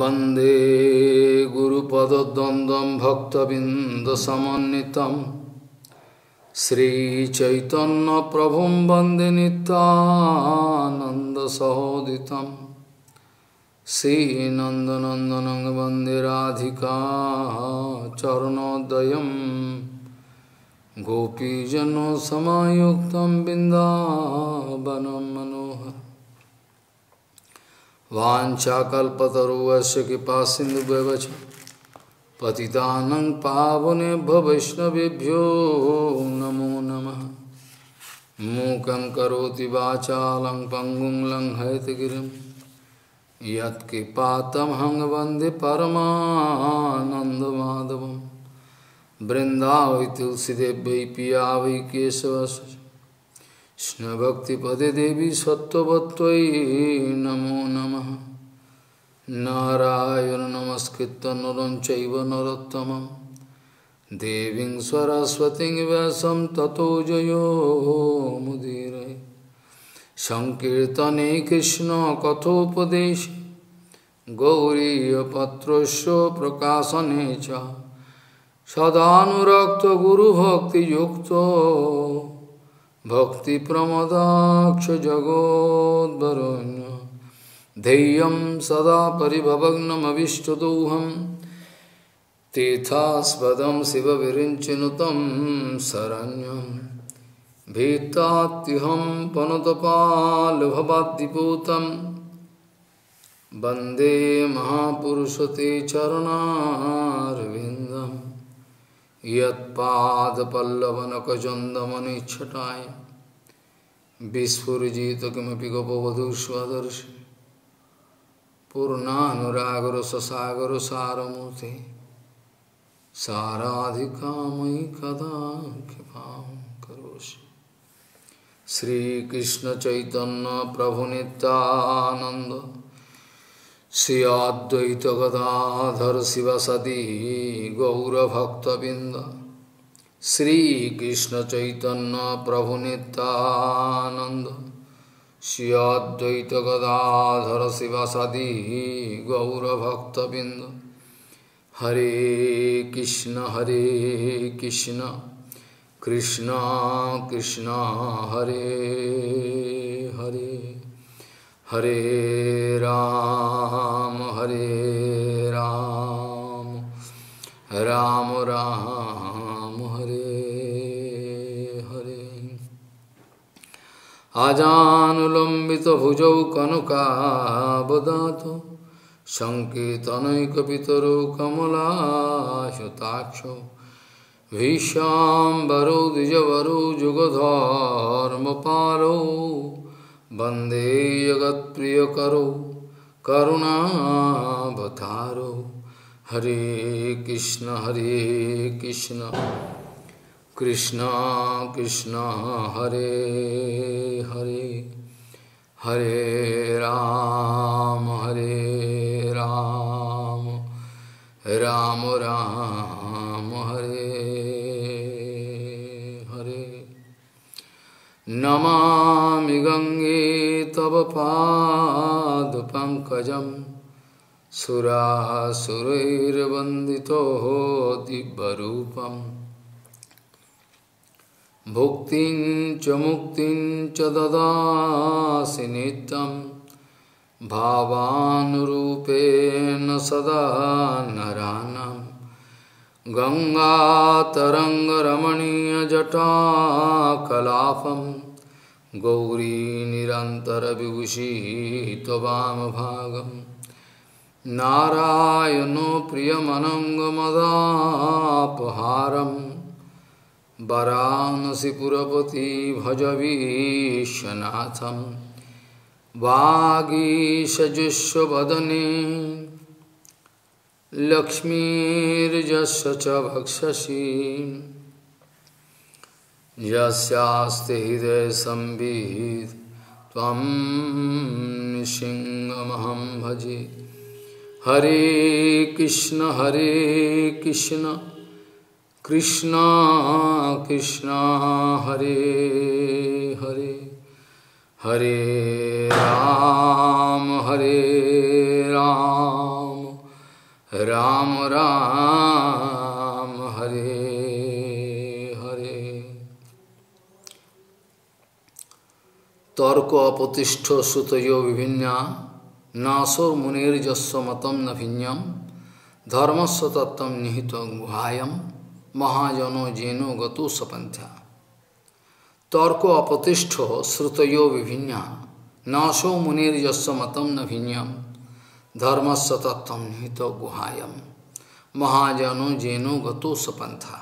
वंदे गुरुपद्वंदं भक्तबिंदसमन्नितं श्रीचैतन्य प्रभुं वंदे नित्यानंद सहोदितं श्रीनंदनंदनं वंदे राधिका चरणोदयं गोपीजन समायुक्तं बिंदावनं मनोहरम् वाञ्छाकल्पतरुवस्य कृपासिन्धुभ्यश्च पतितानां पावनेभ्यो वैष्णवेभ्यो नमो नमः। मूकं करोति वाचालं पंगुं लंघयतिगिरिं यत्कृपातमहं वन्दे परमानन्दमाधवं। वृन्दावै तुलसीदेव्यै पिया वै केशवस्य कृष्ण भक्तिपदे देवी सत्ववत्त्वै नमो नमः। नारायण नमस्कृत्य नरं चैव नरोत्तमं देवीं सरस्वतीं व्यासं ततो जयो मुदीरये। संकीर्तने कृष्ण कथोपदेशे गौरीपत्रस्य प्रकाशने च सदानुरक्तो गुरुभक्तियुक्तो भक्ति प्रमदाक्ष जगोद्वरुण्य धैर्यं सदा परिभवग्नमविष्टदोहं तीर्थास्पदं शिव विरिंच नुतं शरण्यं भीतात्यहं पनुतपालभवाद्दिपूतं वंदे महापुरुषं ते चरणारविन्दं। यत्पादपल्लवनकचन्दमनिच्छटाय विस्फुरिजित किमपि गोपवधूष्वदर्शि पूर्णानुरागर ससागर सारमूर्ते साराधिका मयि कदा कृपां करोषि। श्रीकृष्ण चैतन्य प्रभु नित्यानंद श्री अद्वैत गदाधर शिव सदी गौरभक्तवृंद। श्रीकृष्ण चैतन्य प्रभु नित्यानंद श्री अद्वैत गदाधर शिव सदी गौरभक्तवृंद। हरे कृष्ण कृष्ण कृष्ण हरे हरे हरे राम हरे राम राम राम हरे हरे। आजानुलंबित भुजौ कनकावदातो संकेतनैकपितरो कमलाशताक्षो भीष्मांबरो द्विजवरो जुगधर्मपालो वंदे जगत्प्रिय करो करुणावतारो। हरे कृष्ण कृष्ण कृष्ण हरे हरे हरे राम राम राम हरे हरे। नमामि गंगे तव पादपङ्कजं सुरासुरैर्वन्दितो दिव्यरूपं भुक्तिं च मुक्तिं च ददासि नित्यं भावानुरूपेण सदा नराणाम्। गङ्गातरङ्गरमणीयजटाकलापं गौरी निरन्तरविभूषी त्ववामभागं नारायणो प्रियमनङ्गमदापहारं वरानसीपुरपति भजविशनाथं वागीशजुष्वदने लक्ष्मीर्यस्य च भक्षसि यस्यास्ते हृदये संवित् त्वं नृसिंहमहं भजे। हरे कृष्ण कृष्ण कृष्ण हरे हरे हरे राम राम राम हरे हरे। तर्क अपतिष्ठ सुतयो विभिन्ना नासो मुनिर्जस्व मतम न भिन्नम धर्मस्व तत्व निहित गुहायम महाजनो जेनो गतो सपंथ्या। तर्क अपतिष्ठ श्रुतयो विभिन्ना नासो मुनिर्जस्व मतम न भिन्नम धर्मस्व तत्व निहित गुहायम महाजनो जेनो गतो सपंथा।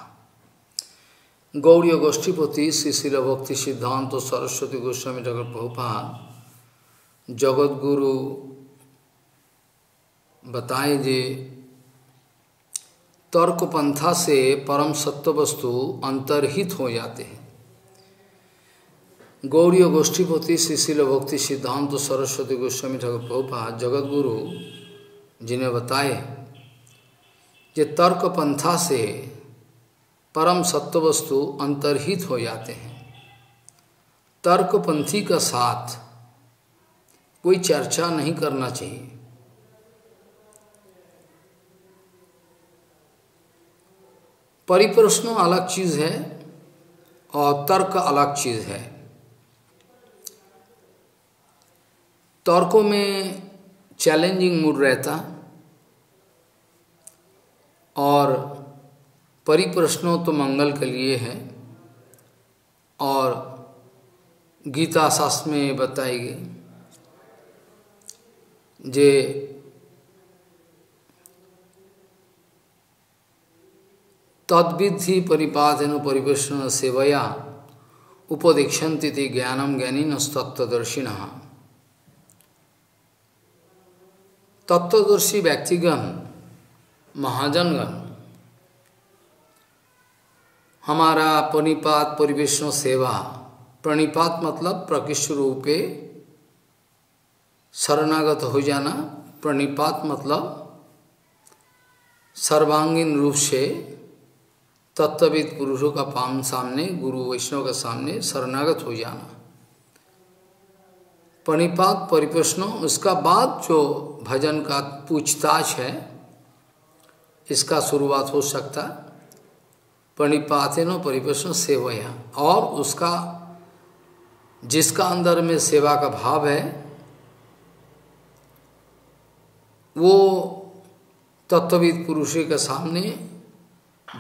गौरी गोष्ठीपति श्री शिल भक्ति सिद्धांत तो सरस्वती गोस्वामी ठाकुर प्रभुपाद जगतगुरु बताए जे तर्क पंथा से परम सत्य वस्तु अंतर्हित हो जाते हैं। गौरी गोष्ठीपति श्री शिल भक्ति सिद्धांत तो सरस्वती गोस्वामी ठाकुर प्रभुपाद जगतगुरु जिन्हें बताए जे तर्क पंथा से परम सत्य वस्तु अंतर्हित हो जाते हैं। तर्कपंथी का साथ कोई चर्चा नहीं करना चाहिए। परिप्रश्न अलग चीज़ है और तर्क अलग चीज़ है। तर्कों में चैलेंजिंग मूड रहता और परिप्रश्नों तो मंगल के लिए है और गीता शास्त्र में बताई गई जे तद्विधि परिपातेनु परिप्रश्न सेवया उपदेक्षन्ति ते ज्ञानम ज्ञानिनस्तत्त्वदर्शिनः। तत्वदर्शी व्यक्तिगण महाजनगण हमारा प्रणिपात परिवेशनों सेवा, प्रणिपात मतलब प्रकृष्ट रूपे शरणागत हो जाना, प्रणिपात मतलब सर्वांगीण रूप से तत्वविद पुरुषों का पाम सामने गुरु वैष्णव के सामने शरणागत हो जाना। प्रणिपात परिवेशनों उसका बाद जो भजन का पूछताछ है इसका शुरुआत हो सकता है प्रणिपातेनो परिवेशनो सेवया। और उसका जिसका अंदर में सेवा का भाव है वो तत्वविद पुरुष के सामने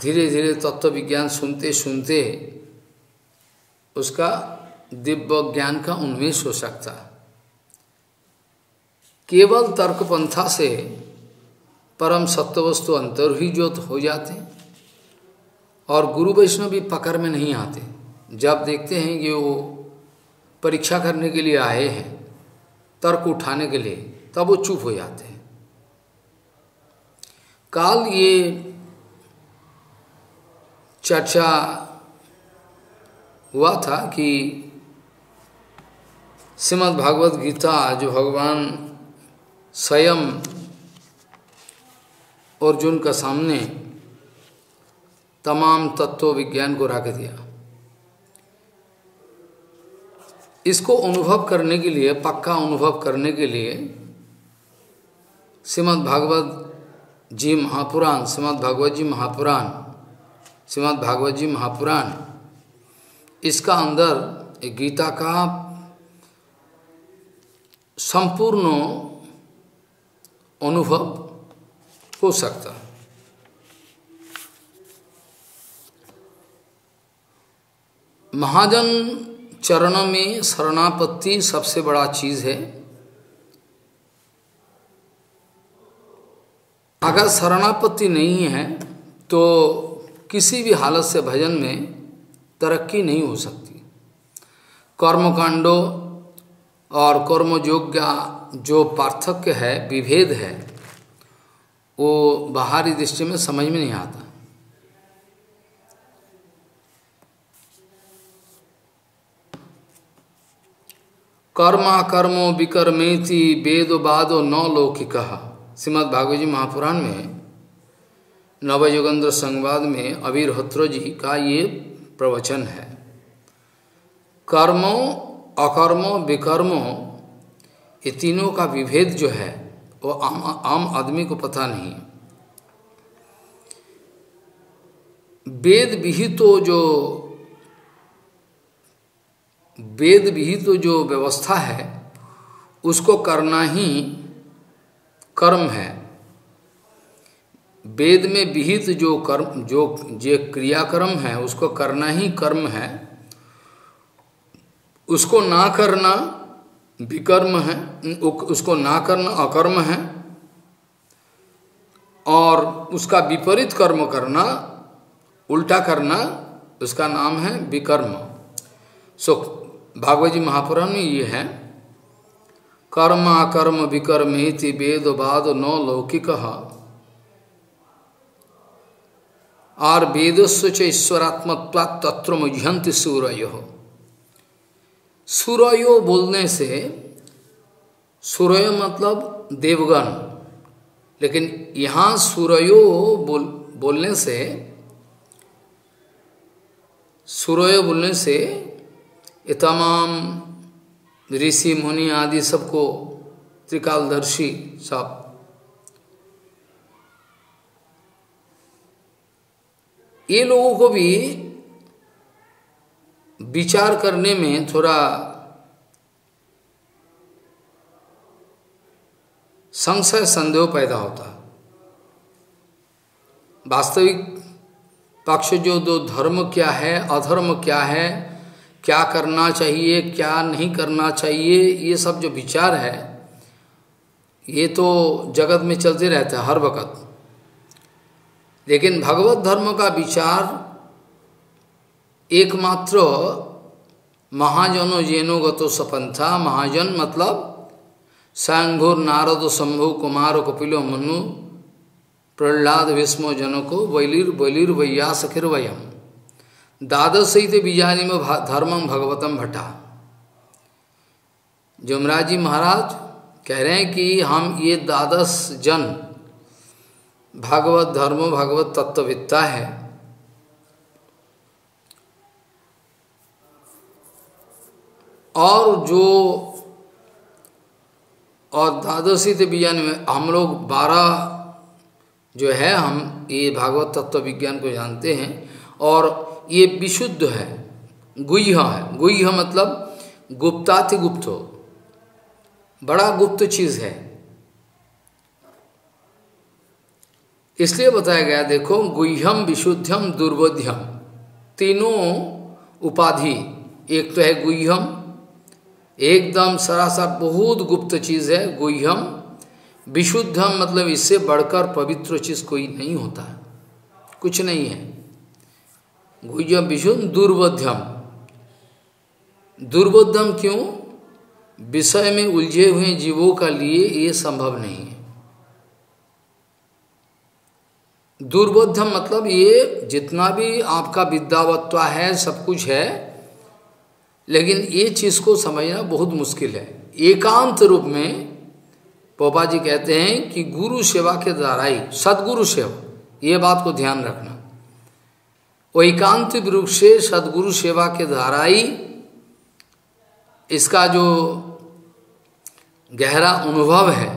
धीरे धीरे तत्व विज्ञान सुनते सुनते उसका दिव्य ज्ञान का उन्मेष हो सकता। केवल तर्कपंथा से परम सत्यवस्तु अंतर्हित हो जाते और गुरु वैष्णव भी पकड़ में नहीं आते। जब देखते हैं कि वो परीक्षा करने के लिए आए हैं तर्क उठाने के लिए तब वो चुप हो जाते हैं। काल ये चर्चा हुआ था कि श्रीमद् भागवत गीता जो भगवान स्वयं अर्जुन का सामने तमाम तत्व विज्ञान को रख दिया, इसको अनुभव करने के लिए पक्का अनुभव करने के लिए श्रीमद्भागवत जी महापुराण इसका अंदर गीता का संपूर्ण अनुभव हो सकता। महाजन चरण में शरणापत्ति सबसे बड़ा चीज़ है। अगर शरणापत्ति नहीं है तो किसी भी हालत से भजन में तरक्की नहीं हो सकती। कर्मकांडों और कर्मयोग का जो पार्थक्य है, विभेद है, वो बाहरी दृष्टि में समझ में नहीं आता। कर्मा कर्मो विकर्मेति वेदो वादो नौ लौकिकः। श्रीमद् भागवत जी महापुराण में नवयुगेंद्र संवाद में अविरहोत्र जी का ये प्रवचन है। कर्मो अकर्मो विकर्मो ये तीनों का विभेद जो है वो आम आदमी को पता नहीं। वेद विहित जो व्यवस्था है उसको करना ही कर्म है। वेद में विहित जो कर्म जो क्रियाकर्म है उसको करना ही कर्म है, उसको ना करना विकर्म है, उसको ना करना अकर्म है, और उसका विपरीत कर्म करना, उल्टा करना, उसका नाम है विकर्म। सो भागवत जी महापुराण में ये है, कर्म अकर्म विकर्म इति वेद वाद नौ लौकिक, और वेदस्य च ईश्वरात्मत्वात् तत्र मुह्यन्ति सूरयः। सूरयो बोलने से सूरय मतलब देवगण, लेकिन यहाँ सूरयो बोलने से ये तमाम ऋषि मुनि आदि सबको, त्रिकालदर्शी सब, ये लोगों को भी विचार करने में थोड़ा संशय संदेह पैदा होता। वास्तविक पक्ष जो दो धर्म क्या है, अधर्म क्या है, क्या करना चाहिए क्या नहीं करना चाहिए, ये सब जो विचार है ये तो जगत में चलते रहता है हर वक्त, लेकिन भगवत धर्म का विचार एकमात्र महाजनो जैनो गतो सपंथा। महाजन मतलब सांघुर नारद शंभु कुमार कपिलो मनु प्रहलाद भीष्म जनको वैलिर वैलिर वैयास खिर्वयम द्वादशैते बीजानी में धर्मम भगवतम भटा। जुमराज जी महाराज कह रहे हैं कि हम ये 12 जन भागवत धर्म भागवत तत्वविद्ता है, और जो और द्वादशी ते विज्ञान में हम लोग 12 जो है, हम ये भागवत तत्व विज्ञान को जानते हैं, और ये विशुद्ध है, गुह्य है। गुह्य मतलब गुप्ताति गुप्त, बड़ा गुप्त चीज है, इसलिए बताया गया। देखो गुह्यम विशुद्धम दुर्बोध्यम, तीनों उपाधि, एक तो है गुह्यम, एकदम सरासर बहुत गुप्त चीज है गुह्यम, विशुद्धम मतलब इससे बढ़कर पवित्र चीज कोई नहीं होता, कुछ नहीं है। गुह्यम विशुद्ध दुर्बोध्यम, दुर्बोध्यम क्यों? विषय में उलझे हुए जीवों का लिए ये संभव नहीं है। दुर्बोध्यम मतलब ये जितना भी आपका विद्यावत्व है सब कुछ है, लेकिन ये चीज़ को समझना बहुत मुश्किल है। एकांत रूप में पोपा जी कहते हैं कि गुरु सेवा के द्वारा ही, सदगुरु सेवा, ये बात को ध्यान रखना, वो एकांत रूप से सदगुरु सेवा के द्वारा ही इसका जो गहरा अनुभव है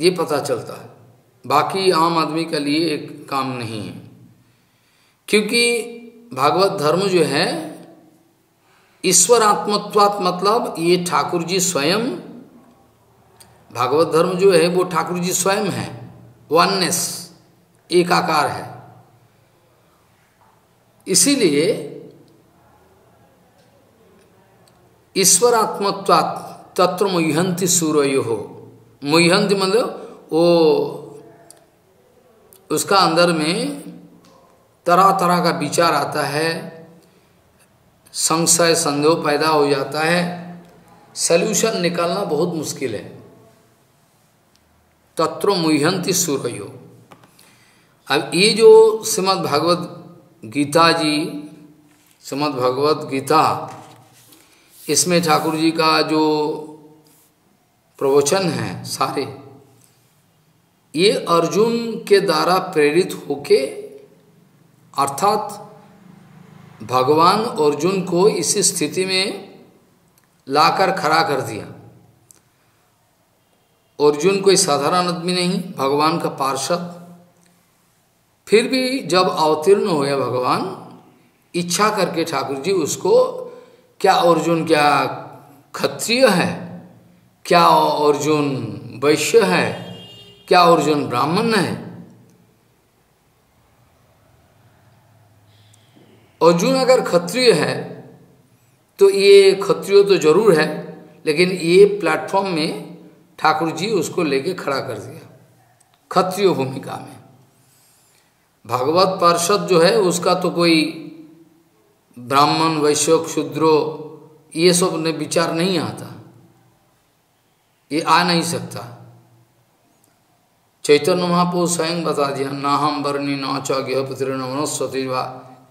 ये पता चलता है, बाकी आम आदमी के लिए एक काम नहीं है। क्योंकि भागवत धर्म जो है ईश्वर आत्मत्वात् मतलब ये ठाकुर जी स्वयं, भागवत धर्म जो है वो ठाकुर जी स्वयं है, वननेस, एकाकार है। इसीलिए ईश्वर आत्मत्वात् तत्र मुह्यन्ति सूरयो, मुह्यन्ति मतलब वो उसका अंदर में तरह तरह का विचार आता है, संशय संदेह पैदा हो जाता है, सल्यूशन निकालना बहुत मुश्किल है। तत्र मुह्यन्ति सूरयो। अब ये जो श्रीमद्भगवद गीता इसमें ठाकुर जी का जो प्रवचन है सारे, ये अर्जुन के द्वारा प्रेरित होके, अर्थात भगवान अर्जुन को इस स्थिति में लाकर खड़ा कर दिया। अर्जुन कोई साधारण आदमी नहीं, भगवान का पार्षद, फिर भी जब अवतीर्ण हुए भगवान, इच्छा करके ठाकुर जी उसको, क्या अर्जुन क्या क्षत्रिय है, क्या अर्जुन वैश्य है, क्या अर्जुन ब्राह्मण है, अर्जुन अगर क्षत्रिय है तो ये क्षत्रिय तो जरूर है, लेकिन ये प्लेटफॉर्म में ठाकुर जी उसको लेके खड़ा कर दिया क्षत्रिय भूमिका में। भागवत पार्षद जो है उसका तो कोई ब्राह्मण वैश्य शूद्र ये सब ने विचार नहीं आता, ये आ नहीं सकता। चैतन्य महाप्रभु स्वयं बता दिया, ना हम वर्णी न चौग्य पुत्र न वनस्वती वा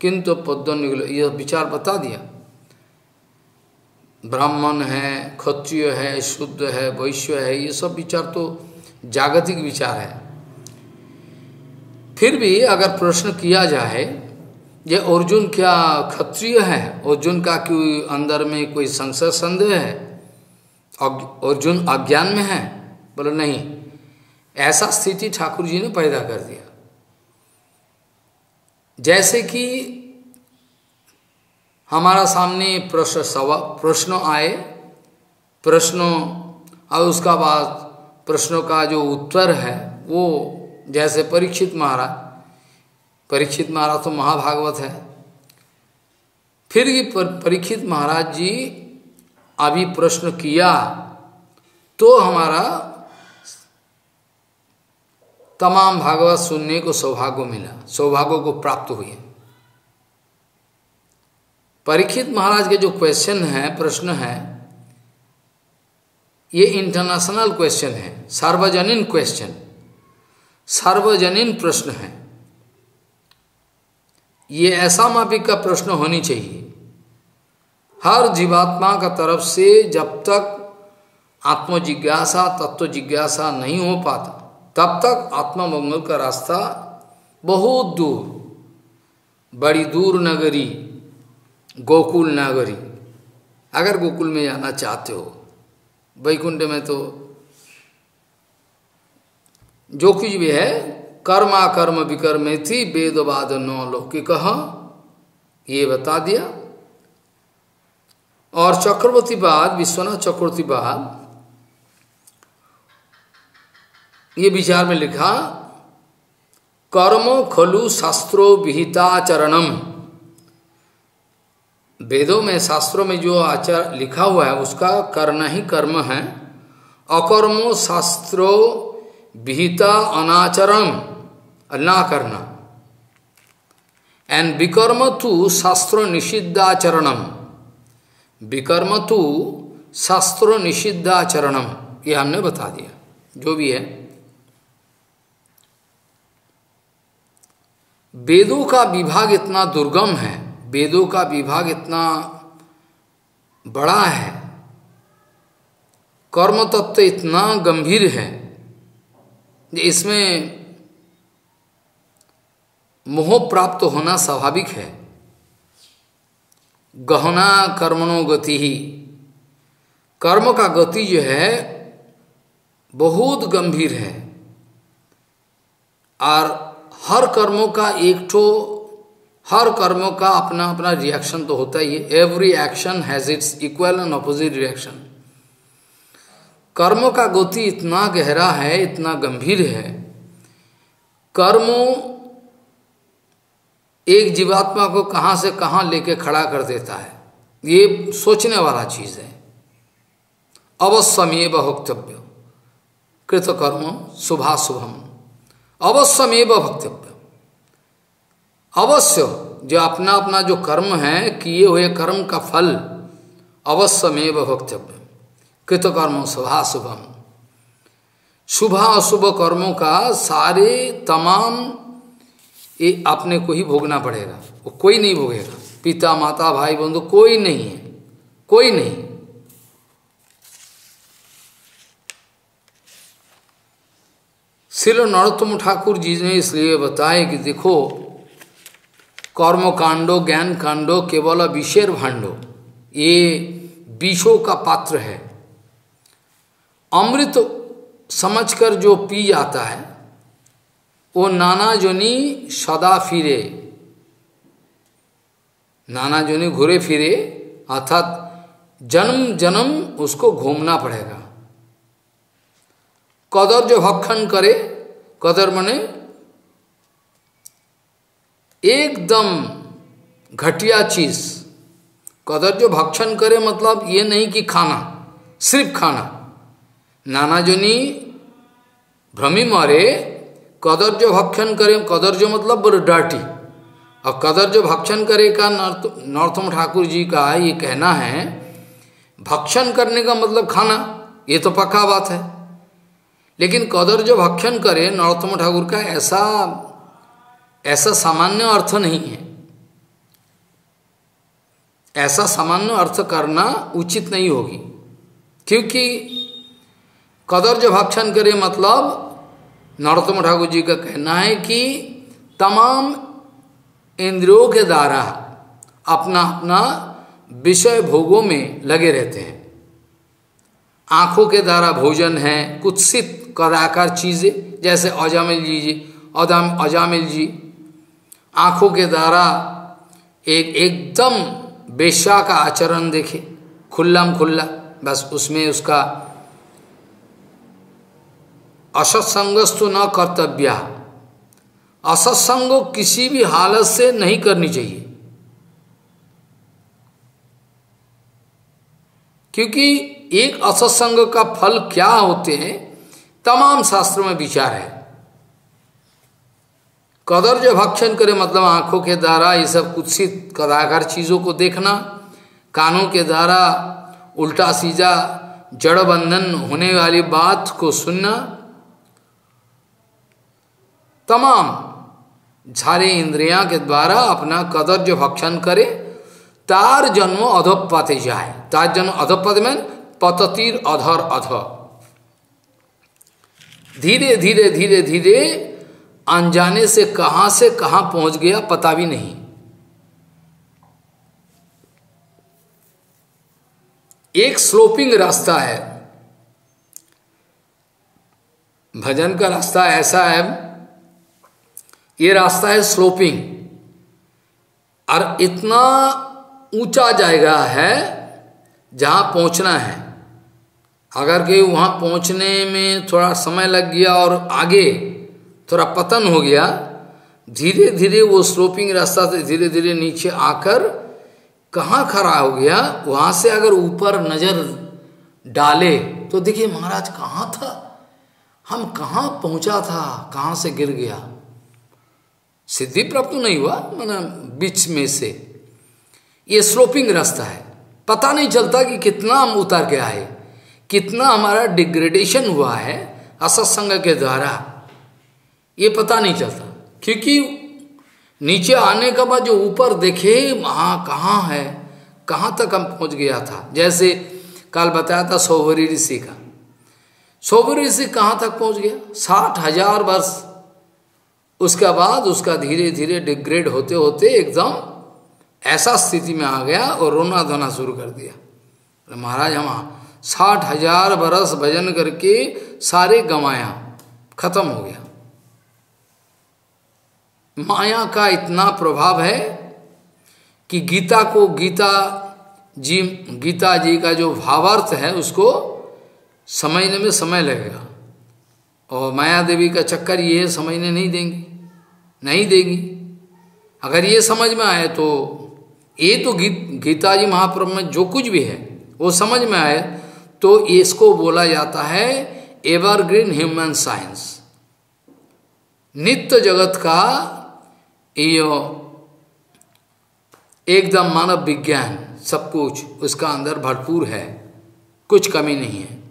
किंतु पद्म, यह विचार बता दिया। ब्राह्मण है, क्षत्रिय है, शुद्ध है, वैश्य है, ये सब विचार तो जागतिक विचार है। फिर भी अगर प्रश्न किया जाए ये अर्जुन क्या क्षत्रिय है, अर्जुन का कोई अंदर में कोई संशय संदेह है, अर्जुन अज्ञान में है, बोले नहीं, ऐसा स्थिति ठाकुर जी ने पैदा कर दिया। जैसे कि हमारा सामने प्रश्न आए, प्रश्नों और उसका बाद प्रश्नों का जो उत्तर है वो, जैसे परीक्षित महाराज तो महाभागवत है। फिर ये परीक्षित महाराज जी अभी प्रश्न किया तो हमारा तमाम भागवत सुनने को सौभाग्य मिला, सौभाग्य को प्राप्त हुए। परीक्षित महाराज के जो क्वेश्चन है, प्रश्न है, ये इंटरनेशनल क्वेश्चन है, सार्वजनीन क्वेश्चन, सार्वजनीन प्रश्न है। ये ऐसा मापिक का प्रश्न होनी चाहिए हर जीवात्मा का तरफ से। जब तक आत्मजिज्ञासा तत्व जिज्ञासा नहीं हो पाता तब तक आत्ममंगल का रास्ता बहुत दूर, बड़ी दूर नगरी गोकुल नगरी, अगर गोकुल में जाना चाहते हो। वैकुंठ में तो जो कुछ भी है कर्मा कर्म विकर्मे थी वेदवाद नौ लौकिक, ये बता दिया। और चक्रवर्ती बाद, विश्वनाथ चक्रवर्ती बाद ये विचार में लिखा, कर्मो खलु शास्त्रो विहिताचरणम, वेदों में शास्त्रों में जो आचार लिखा हुआ है उसका करना ही कर्म है। अकर्मो शास्त्रो विहिता अनाचरण, ना करना, एंड विकर्म तु शास्त्रो निषिद्धाचरणम, विकर्म तु शास्त्रो निषिद्धाचरणम, ये हमने बता दिया जो भी है। वेदों का विभाग इतना दुर्गम है, वेदों का विभाग इतना बड़ा है, कर्म तत्व इतना गंभीर है, इसमें मोह प्राप्त होना स्वाभाविक है। गहना कर्मणो गति ही, कर्म का गति जो है बहुत गंभीर है, और हर कर्मों का एक ठो, हर कर्मों का अपना अपना रिएक्शन तो होता ही है। Every action has its equal and opposite reaction. कर्मों का गति इतना गहरा है, इतना गंभीर है। कर्मों एक जीवात्मा को कहाँ से कहाँ लेके खड़ा कर देता है, ये सोचने वाला चीज़ है। अवश्यमेव भोक्तव्य कृतकर्म शुभाशुभम, अवश्यमेव भोक्तव्य, अवश्य जो अपना अपना जो कर्म है, किए हुए कर्म का फल अवश्यमेव भोक्तव्य कृतकर्म शुभाशुभम। शुभ अशुभ कर्मों का सारे तमाम ये अपने को ही भोगना पड़ेगा, वो कोई नहीं भोगेगा, पिता माता भाई बंधु कोई नहीं है, कोई नहीं। श्री नरोत्तम ठाकुर जी ने इसलिए बताए कि देखो कर्म कांडो ज्ञान कांडो केवल विषेर भांडो, ये विषों का पात्र है। अमृत समझकर जो पी जाता है ओ नाना जोनी सदा फिरे, नाना जोनी घूरे फिरे, अर्थात जन्म जन्म उसको घूमना पड़ेगा। कदर जो भक्षण करे, कदर मने एकदम घटिया चीज। कदर जो भक्षण करे मतलब ये नहीं कि खाना, सिर्फ खाना। नाना जोनी भ्रमी मारे, कदर जो भक्षण करे, कदर जो मतलब बड़े डाटी। और कदर जो भक्षण करे का नरोत्तम ठाकुर जी का ये कहना है, भक्षण करने का मतलब खाना, ये तो पक्का बात है। लेकिन कदर जो भक्षण करे नरोत्तम ठाकुर का ऐसा सामान्य अर्थ नहीं है। ऐसा सामान्य अर्थ करना उचित नहीं होगी, क्योंकि कदर जो भक्षण करे मतलब नरोत्तम ठाकुर जी का कहना है कि तमाम इंद्रियों के द्वारा अपना अपना विषय भोगों में लगे रहते हैं। आँखों के द्वारा भोजन है, कुत्सित कदाकार चीज़ें, जैसे अजामिल जी आँखों के द्वारा एकदम वेश्या का आचरण देखे, खुल्लम खुल्ला, बस उसमें उसका असत्संगस्तु न कर्तव्य। असत्संग किसी भी हालत से नहीं करनी चाहिए, क्योंकि एक असत्संग का फल क्या होते हैं तमाम शास्त्रों में विचार है। कदर जो भक्षण करे मतलब आँखों के द्वारा ये सब कुत्सित कदाकार चीज़ों को देखना, कानों के द्वारा उल्टा सीधा जड़ बंधन होने वाली बात को सुनना, तमाम सारे इंद्रियां के द्वारा अपना कदर जो भक्षण करे तार जन्म अधोपाते जाए। तार जन्म अधोपत में पततिर अधर अध, धीरे धीरे धीरे धीरे अनजाने से कहाँ पहुंच गया पता भी नहीं। एक स्लोपिंग रास्ता है, भजन का रास्ता ऐसा है, ये रास्ता है स्लोपिंग, और इतना ऊंचा जाएगा है जहाँ पहुँचना है। अगर के वहाँ पहुँचने में थोड़ा समय लग गया और आगे थोड़ा पतन हो गया, धीरे धीरे वो स्लोपिंग रास्ता से धीरे धीरे नीचे आकर कहाँ खड़ा हो गया, वहाँ से अगर ऊपर नज़र डाले तो देखिए महाराज कहाँ था, हम कहाँ पहुँचा था, कहाँ से गिर गया, सिद्धि प्राप्त नहीं हुआ, माना बीच में से। ये स्लोपिंग रास्ता है, पता नहीं चलता कि कितना हम उतर के आए, कितना हमारा डिग्रेडेशन हुआ है असत्संग के द्वारा, ये पता नहीं चलता। क्योंकि नीचे आने के बाद जो ऊपर देखे वहाँ कहाँ है, कहाँ तक हम पहुँच गया था। जैसे कल बताया था सोभरी ऋषि का, सोभरी ऋषि कहाँ तक पहुँच गया, 60,000 वर्ष उसके बाद उसका धीरे धीरे डिग्रेड होते होते एकदम ऐसा स्थिति में आ गया और रोना धोना शुरू कर दिया, तो महाराज हम 60,000 बरस भजन करके सारे गंवाया, खत्म हो गया। माया का इतना प्रभाव है कि गीता जी का जो भावार्थ है उसको समझने में समय लगेगा, और माया देवी का चक्कर ये समझने नहीं देंगी, नहीं देगी। अगर ये समझ में आए तो ये तो गीता जी महाप्रभु में जो कुछ भी है वो समझ में आए तो इसको बोला जाता है एवरग्रीन ह्यूमन साइंस, नित्य जगत का ये एकदम मानव विज्ञान, सब कुछ उसका अंदर भरपूर है, कुछ कमी नहीं है।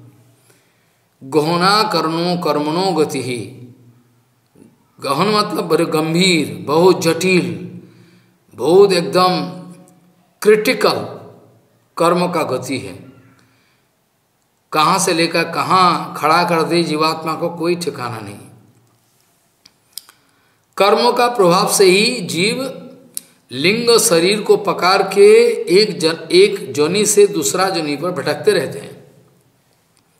गहना कर्णों कर्मणों गति ही, गहन मतलब बड़े गंभीर, बहुत जटिल, बहुत एकदम क्रिटिकल कर्म का गति है, कहाँ से लेकर कहाँ खड़ा कर दे जीवात्मा को कोई ठिकाना नहीं। कर्मों का प्रभाव से ही जीव लिंग शरीर को पकड़ के एक जोनी से दूसरा जोनी पर भटकते रहते हैं।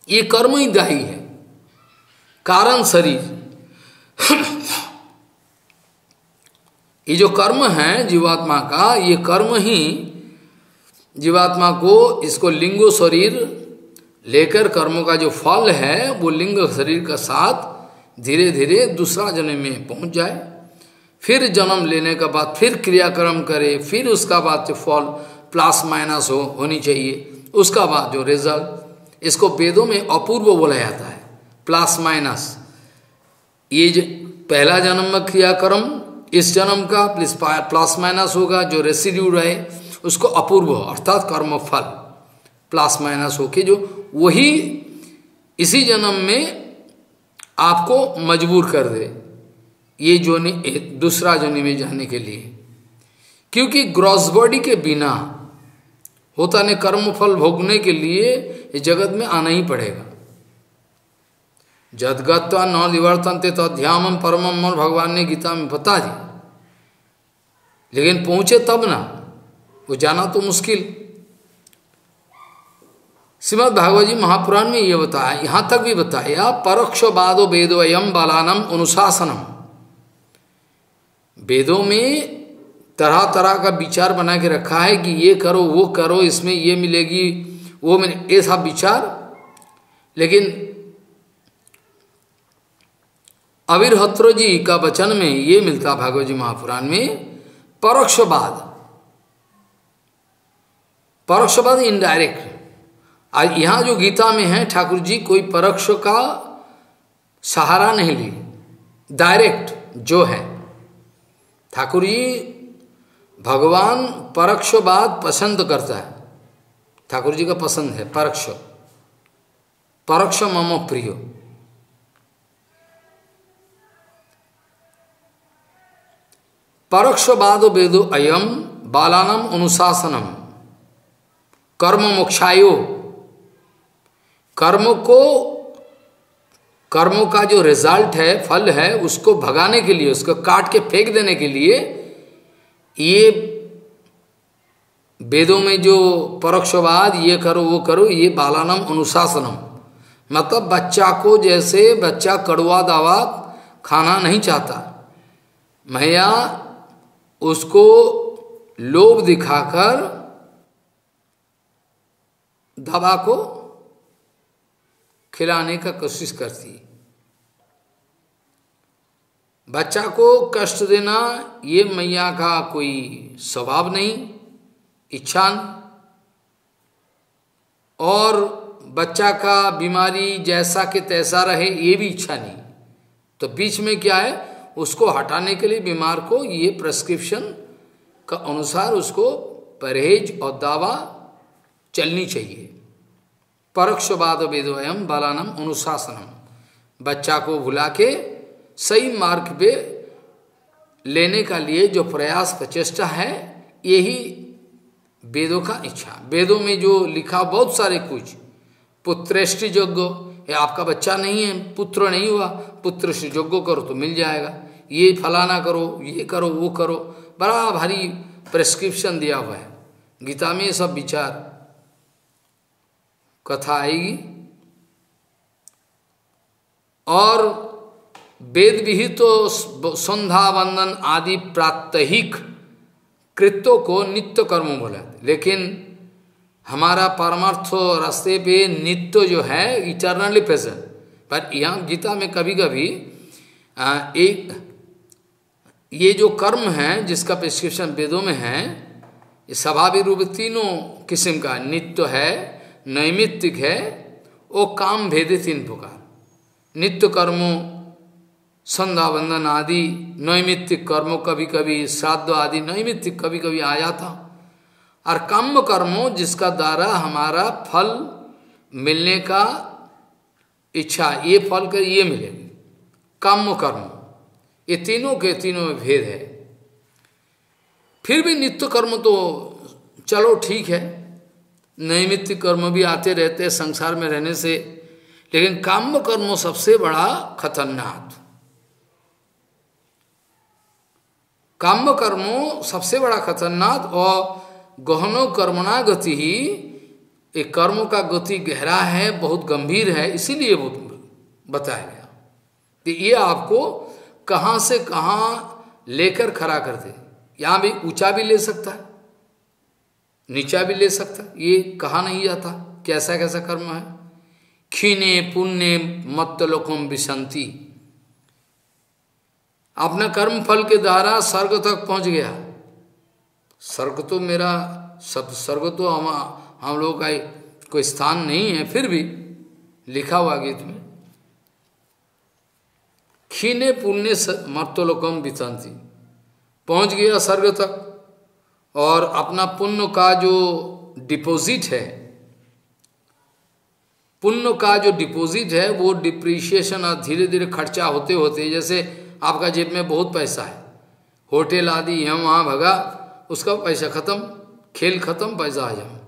ये कर्म ही दाही है, कारण शरीर ये जो कर्म है जीवात्मा का, ये कर्म ही जीवात्मा को, इसको लिंगो शरीर लेकर कर्मों का जो फल है वो लिंग शरीर का साथ धीरे धीरे दूसरा जन्म में पहुंच जाए, फिर जन्म लेने के बाद फिर क्रियाक्रम करे, फिर उसका बाद जो फल प्लस माइनस होनी चाहिए, उसका बाद जो रिजल्ट, इसको वेदों में अपूर्व बोला जाता है, प्लस माइनस। ये जो पहला जन्म में क्रियाक्रम, इस जन्म का प्लस माइनस होगा, जो रेसिड्यू रहे उसको अपूर्व अर्थात कर्म फल प्लस माइनस होके जो वही इसी जन्म में आपको मजबूर कर दे ये जोनि दूसरा जोनि में जाने के लिए, क्योंकि ग्रॉस बॉडी के बिना होता नहीं, कर्म फल भोगने के लिए इस जगत में आना ही पड़ेगा। जदगत्वा न निवर्तन ते तध्यामम परमम मोर, भगवान ने गीता में बता दी, लेकिन पहुंचे तब ना, वो जाना तो मुश्किल। श्रीमद् भागवत जी महापुराण में ये बताया, यहाँ तक भी बताया, परोक्षवादो वेदो यम बालानम अनुशासनम। वेदों में तरह तरह का विचार बना के रखा है कि ये करो वो करो, इसमें ये मिलेगी वो मिलेगी, ये सब विचार। लेकिन अविरहत्रो जी का वचन में ये मिलता भागवत जी महापुराण में, परोक्षवाद, परोक्षवाद इनडायरेक्ट। आज यहाँ जो गीता में है ठाकुर जी कोई परोक्ष का सहारा नहीं ली, डायरेक्ट जो है ठाकुर जी, भगवान परोक्षवाद पसंद करता है, ठाकुर जी का पसंद है परोक्ष, परोक्ष मम प्रियो। परोक्षवादो वेदो अयम बालानम अनुशासनम कर्म मोक्षायो। कर्म को, कर्मों का जो रिजल्ट है फल है उसको भगाने के लिए, उसको काट के फेंक देने के लिए ये वेदों में जो परोक्षवाद ये करो वो करो, ये बालानम अनुशासनम। मतलब बच्चा को, जैसे बच्चा कड़वा दावा खाना नहीं चाहता, मैया उसको लोभ दिखाकर दवा को खिलाने का कोशिश करती है। बच्चा को कष्ट देना ये मैया का कोई स्वभाव नहीं, इच्छा नहीं, और बच्चा का बीमारी जैसा के तैसा रहे ये भी इच्छा नहीं। तो बीच में क्या है, उसको हटाने के लिए बीमार को ये प्रेस्क्रिप्शन का अनुसार उसको परहेज और दावा चलनी चाहिए। परोक्षवाद वेदोयम बालानम अनुशासनम, बच्चा को भुला के सही मार्ग पे लेने का लिए जो प्रयास प्रचेष्टा है, यही वेदों का इच्छा। वेदों में जो लिखा बहुत सारे कुछ, पुत्रेष्टि यज्ञ, ये आपका बच्चा नहीं है, पुत्र नहीं हुआ, पुत्र से यज्ञ करो तो मिल जाएगा, ये फलाना करो, ये करो वो करो, बड़ा भारी प्रेस्क्रिप्शन दिया हुआ है गीता में। सब विचार कथा आएगी, और वेद विहित तो संध्या वंदन आदि प्रात्यहिक कृत्यों को नित्य कर्म बोला है, लेकिन हमारा परमार्थ रास्ते पे नित्य जो है इटर्नली प्रेजेंट। पर यहाँ गीता में कभी कभी एक ये जो कर्म है जिसका प्रिस्क्रिप्शन वेदों में है, स्वाभाविक रूप तीनों किस्म का नित्य है, नैमित्तिक है, वो काम भेदे तीन प्रकार। नित्य कर्मों संध्या वंदन आदि, नैमित्तिक कर्मों कभी कभी श्राद्ध आदि नैमित्तिक कभी कभी आ जाता, और काम कर्मों जिसका द्वारा हमारा फल मिलने का इच्छा, ये फल कर ये मिलेगा, काम कर्म, ये तीनों के तीनों में भेद है। फिर भी नित्य कर्म तो चलो ठीक है, नैमित्तिक कर्म भी आते रहते संसार में रहने से, लेकिन काम कर्म सबसे बड़ा खतरनाक, काम कर्मों सबसे बड़ा खतरनाक। और गहनो कर्मणा गति ही, एक कर्मों का गति गहरा है, बहुत गंभीर है, इसीलिए वो बताया गया कि ये आपको कहाँ से कहाँ लेकर खड़ा करते। यहाँ भी ऊंचा भी ले सकता है, नीचा भी ले सकता है, ये कहा नहीं जाता कैसा कैसा कर्म है। खीने पुण्य मत लोकम विसंति, अपना कर्म फल के द्वारा स्वर्ग तक पहुंच गया। स्वर्ग तो मेरा सब, स्वर्ग तो हम लोगों का कोई स्थान नहीं है, फिर भी लिखा हुआ गीत में खीने पुण्य मर्तलोकम वितंती, पहुंच गया स्वर्ग तक और अपना पुण्य का जो डिपॉजिट है, पुण्य का जो डिपॉजिट है वो डिप्रिशिएशन और धीरे धीरे खर्चा होते होते, जैसे आपका जेब में बहुत पैसा है, होटल आदि यहाँ वहाँ भगा, उसका पैसा खत्म, खेल खत्म, पैसा आ जाओ।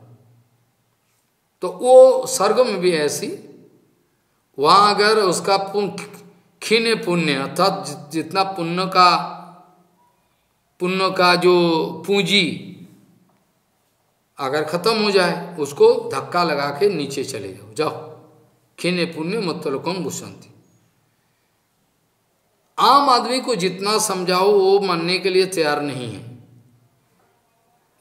तो वो स्वर्ग में भी ऐसी, वहाँ अगर उसका खीने पुण्य अर्थात जितना पुण्य का जो पूंजी अगर खत्म हो जाए, उसको धक्का लगा के नीचे चले जाओ, जाओ खीने पुण्य मतलोकम भूषंति। आम आदमी को जितना समझाओ वो मानने के लिए तैयार नहीं है।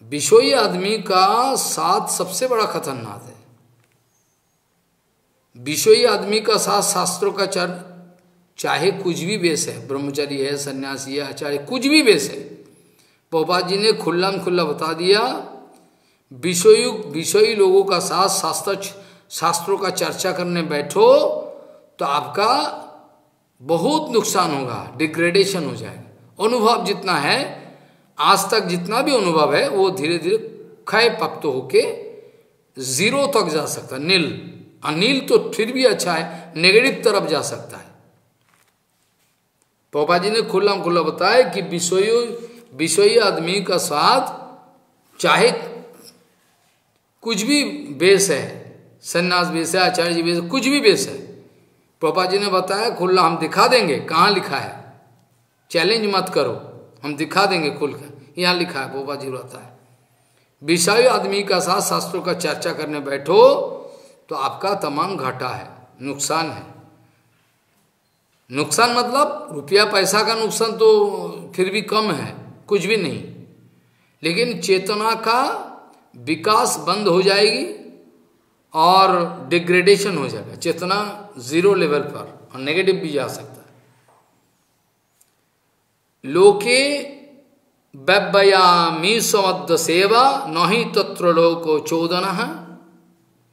विषयी आदमी का साथ सबसे बड़ा खतरनाक है। विषयी आदमी का साथ शास्त्रों का चर्चा, चाहे कुछ भी वेश है, ब्रह्मचारी है, सन्यासी है, आचार्य, कुछ भी वेश है, प्रभुपाद जी ने खुला में खुला बता दिया, विषयी लोगों का साथ शास्त्रों का चर्चा करने बैठो तो आपका बहुत नुकसान होगा, डिग्रेडेशन हो जाएगा। अनुभव जितना है, आज तक जितना भी अनुभव है, वो धीरे धीरे क्षय प्राप्त होके जीरो तक जा सकता, नील, अनिल तो फिर भी अच्छा है, नेगेटिव तरफ जा सकता है। पापा जी ने खुला खुला बताया कि विषयी आदमी का साथ चाहे कुछ भी वेश है, सन्यास वेश है, आचार्य जी वेश, कुछ भी वेश है, पापा जी ने बताया खुला, हम दिखा देंगे कहाँ लिखा है, चैलेंज मत करो, हम दिखा देंगे खुल कर, यहाँ लिखा है, पापा जी बताया। विषयी आदमी का साथ शास्त्रों का चर्चा करने बैठो तो आपका तमाम घाटा है, नुकसान है। नुकसान मतलब रुपया पैसा का नुकसान तो फिर भी कम है, कुछ भी नहीं, लेकिन चेतना का विकास बंद हो जाएगी और डिग्रेडेशन हो जाएगा, चेतना जीरो लेवल पर और नेगेटिव भी जा सकता है। लोके व्यवयामी समद सेवा न ही तत्र लोको चोदना,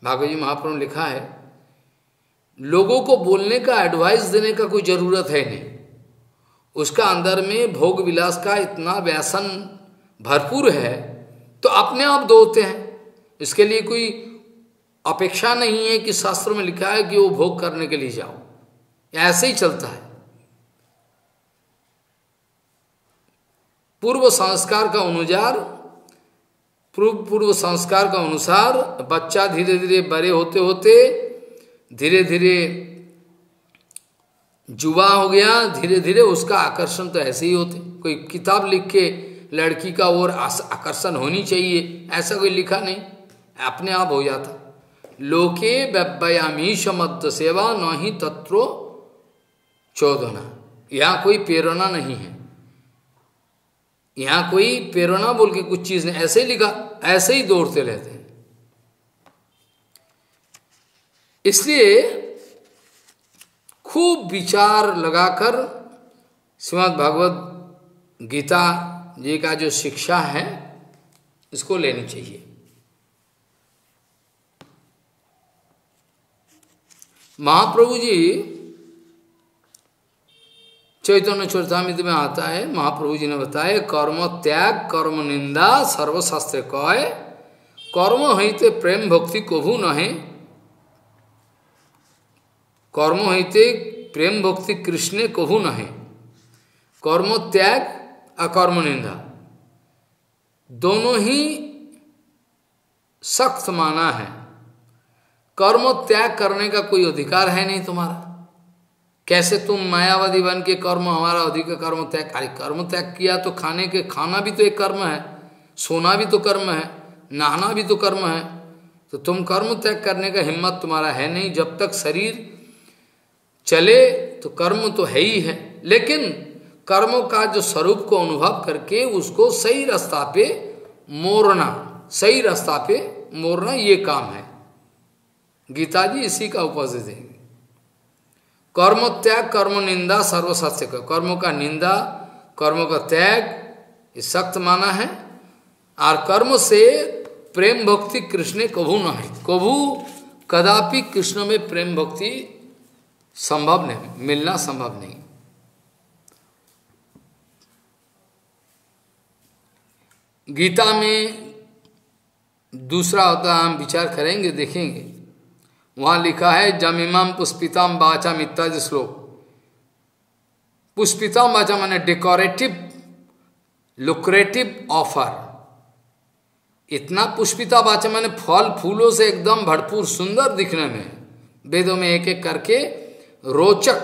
भागवत जी महापुराण लिखा है। लोगों को बोलने का, एडवाइस देने का कोई जरूरत है नहीं, उसका अंदर में भोग विलास का इतना व्यसन भरपूर है तो अपने आप दौड़ते हैं। इसके लिए कोई अपेक्षा नहीं है कि शास्त्रों में लिखा है कि वो भोग करने के लिए जाओ, ऐसे ही चलता है। पूर्व संस्कार का अनुसार बच्चा धीरे धीरे बड़े होते होते धीरे धीरे जुवा हो गया, धीरे धीरे उसका आकर्षण तो ऐसे ही होते। कोई किताब लिख के लड़की का और आकर्षण होनी चाहिए ऐसा कोई लिखा नहीं, अपने आप हो जाता। लोके व्यवयामी समद सेवा न ही तत्रो चोदना, यहाँ कोई प्रेरणा नहीं है, यहाँ कोई प्रेरणा बोल के कुछ चीज़ नहीं, ऐसे ही लिखा, ऐसे ही दौड़ते रहते हैं। इसलिए खूब विचार लगाकर श्रीमद् भागवत गीता जी का जो शिक्षा है इसको लेनी चाहिए। महाप्रभु जी चैतन्य चरितामृत में आता है, महाप्रभु जी ने बताया कर्म त्याग कर्म निंदा सर्वशास्त्र कहे, कर्म हईते प्रेम भक्ति कोभू नहे, कर्म हईते प्रेम भक्ति कृष्ण कहू नहे। कर्म त्याग और कर्म निंदा दोनों ही सख्त माना है। कर्म त्याग करने का कोई अधिकार है नहीं तुम्हारा, कैसे तुम मायावादी बन के कर्म हमारा अधिकार, कर्म त्याग, अरे कर्म त्याग किया तो खाना भी तो एक कर्म है, सोना भी तो कर्म है, नहाना भी तो कर्म है, तो तुम कर्म त्याग करने का हिम्मत तुम्हारा है नहीं। जब तक शरीर चले तो कर्म तो है ही है, लेकिन कर्मों का जो स्वरूप को अनुभव करके उसको सही रास्ता पे मोड़ना, सही रास्ता पे मोड़ना, ये काम है। गीता जी इसी का उपदेश देंगे। कर्म त्याग, कर्म निंदा, सर्वशास्त्र का कर्मों का निंदा, कर्मों का त्याग, ये सख्त माना है। और कर्म से प्रेम भक्ति कृष्ण कभू न है, कभू कदापि कृष्ण में प्रेम भक्ति संभव नहीं, मिलना संभव नहीं। गीता में दूसरा होता हम विचार करेंगे, देखेंगे, वहाँ लिखा है जमिमाम पुष्पिताम वाचाम इत्यादि श्लोक। पुष्पिताम वाचा माने डेकोरेटिव, लुक्रेटिव ऑफर। इतना पुष्पिता वाचा माने फल फूलों से एकदम भरपूर सुंदर दिखने में, वेदों में एक एक करके रोचक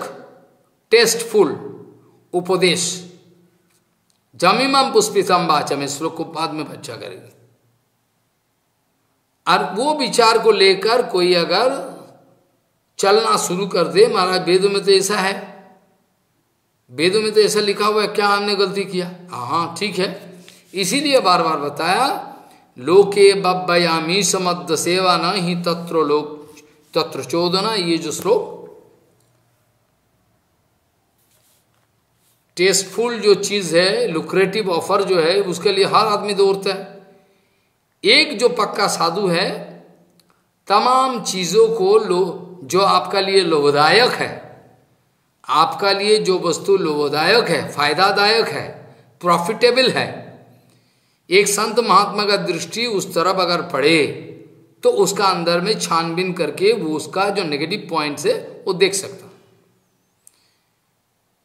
टेस्टफुल उपदेश। जमिमाम पुष्पिताम वाचाम, इस श्लोक को बाद में व्याख्या करेंगे। और वो विचार को लेकर कोई अगर चलना शुरू कर दे, महाराज वेदों में तो ऐसा है, वेदों में तो ऐसा लिखा हुआ है, क्या हमने गलती किया? हाँ ठीक है, इसीलिए बार बार बताया लोके बब्बयामी समद्ध सेवा न ही तत्र लोक तत्र चोदना। ये जो श्लोक टेस्टफुल जो चीज है, लुक्रेटिव ऑफर जो है, उसके लिए हर आदमी दौड़ता है। एक जो पक्का साधु है, तमाम चीज़ों को जो आपका लिए लोभदायक है, आपका लिए जो वस्तु लोभदायक है, फायदादायक है, प्रॉफिटेबल है, एक संत महात्मा का दृष्टि उस तरफ अगर पड़े तो उसका अंदर में छानबीन करके वो उसका जो नेगेटिव पॉइंट्स है वो देख सकता।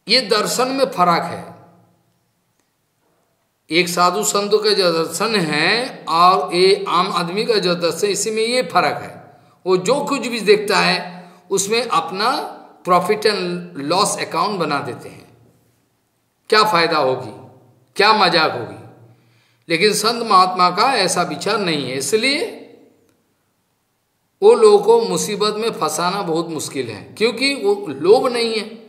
ये दर्शन में फर्क है। एक साधु संतों का जो दर्शन है और ये आम आदमी का जो दर्शन, इसी में ये फर्क है। वो जो कुछ भी देखता है उसमें अपना प्रॉफिट एंड लॉस अकाउंट बना देते हैं, क्या फायदा होगी, क्या मजाक होगी। लेकिन संत महात्मा का ऐसा विचार नहीं है, इसलिए वो लोगों को मुसीबत में फंसाना बहुत मुश्किल है, क्योंकि वो लोभ नहीं है।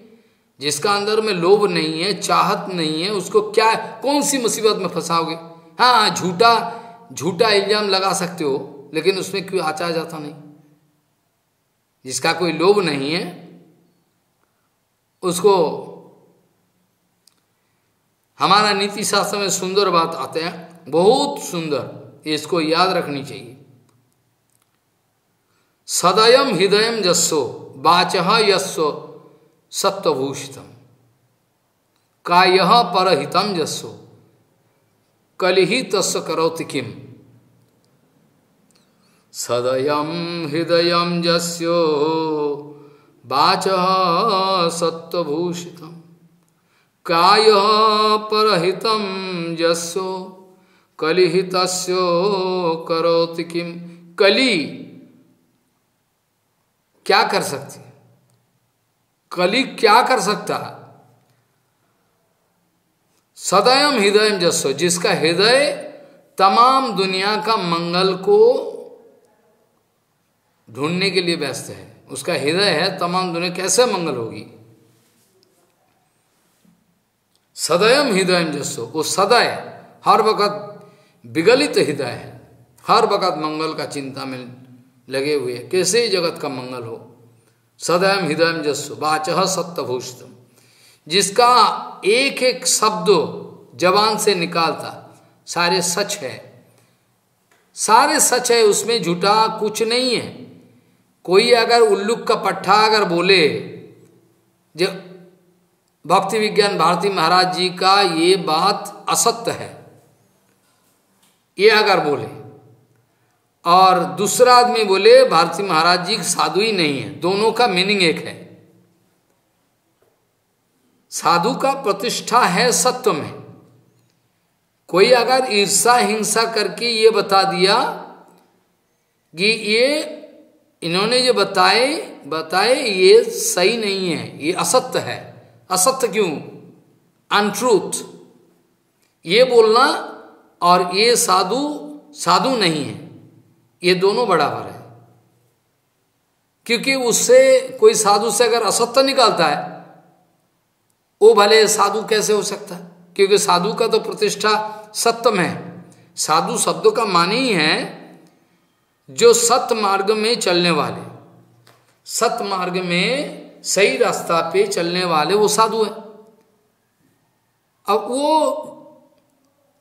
जिसका अंदर में लोभ नहीं है, चाहत नहीं है, उसको क्या कौन सी मुसीबत में फंसाओगे? हाँ, झूठा झूठा इल्जाम लगा सकते हो, लेकिन उसमें क्यों आचा जाता नहीं। जिसका कोई लोभ नहीं है उसको, हमारा नीति शास्त्र में सुंदर बात आते हैं, बहुत सुंदर, इसको याद रखनी चाहिए। सदयम हृदयम जस्सो वाचः यस्सो सत्वभूषितम कायः परहितम जस्सो कलिहि तस्य करोति किम। सदयम हृदयम जस्यो वाचः सत्वभूषितम कायः परहितम जस्यो कलिहि तस्य करोति किम। कली क्या कर सकती है? कली क्या कर सकता है? सदैव हृदय जसो, जिसका हृदय तमाम दुनिया का मंगल को ढूंढने के लिए व्यस्त है, उसका हृदय है तमाम दुनिया कैसे मंगल होगी। सदैव हृदय जसो, वो सदैव हर वक्त विगलित हृदय है, हर वक्त मंगल का चिंता में लगे हुए, कैसे जगत का मंगल हो। सदैव हृदय जस्व वाचः सत्वभूषितम्, जिसका एक एक शब्द जबान से निकालता सारे सच है, सारे सच है, उसमें झूठा कुछ नहीं है। कोई अगर उल्लूक का पट्ठा अगर बोले, जो भक्ति विज्ञान भारती महाराज जी का ये बात असत्य है, ये अगर बोले और दूसरा आदमी बोले भारती महाराज जी साधु ही नहीं है, दोनों का मीनिंग एक है। साधु का प्रतिष्ठा है सत्य में। कोई अगर ईर्षा हिंसा करके ये बता दिया कि ये इन्होंने जो बताए ये सही नहीं है, ये असत्य है, असत्य क्यों, अनट्रूथ ये बोलना, और ये साधु साधु नहीं है, ये दोनों बराबर है। क्योंकि उससे कोई साधु से अगर असत्य निकालता है वो भले साधु कैसे हो सकता है, क्योंकि साधु का तो प्रतिष्ठा सत्य में है। साधु शब्द का माने ही है जो सत्य मार्ग में चलने वाले, सत्य मार्ग में सही रास्ता पे चलने वाले वो साधु है। अब वो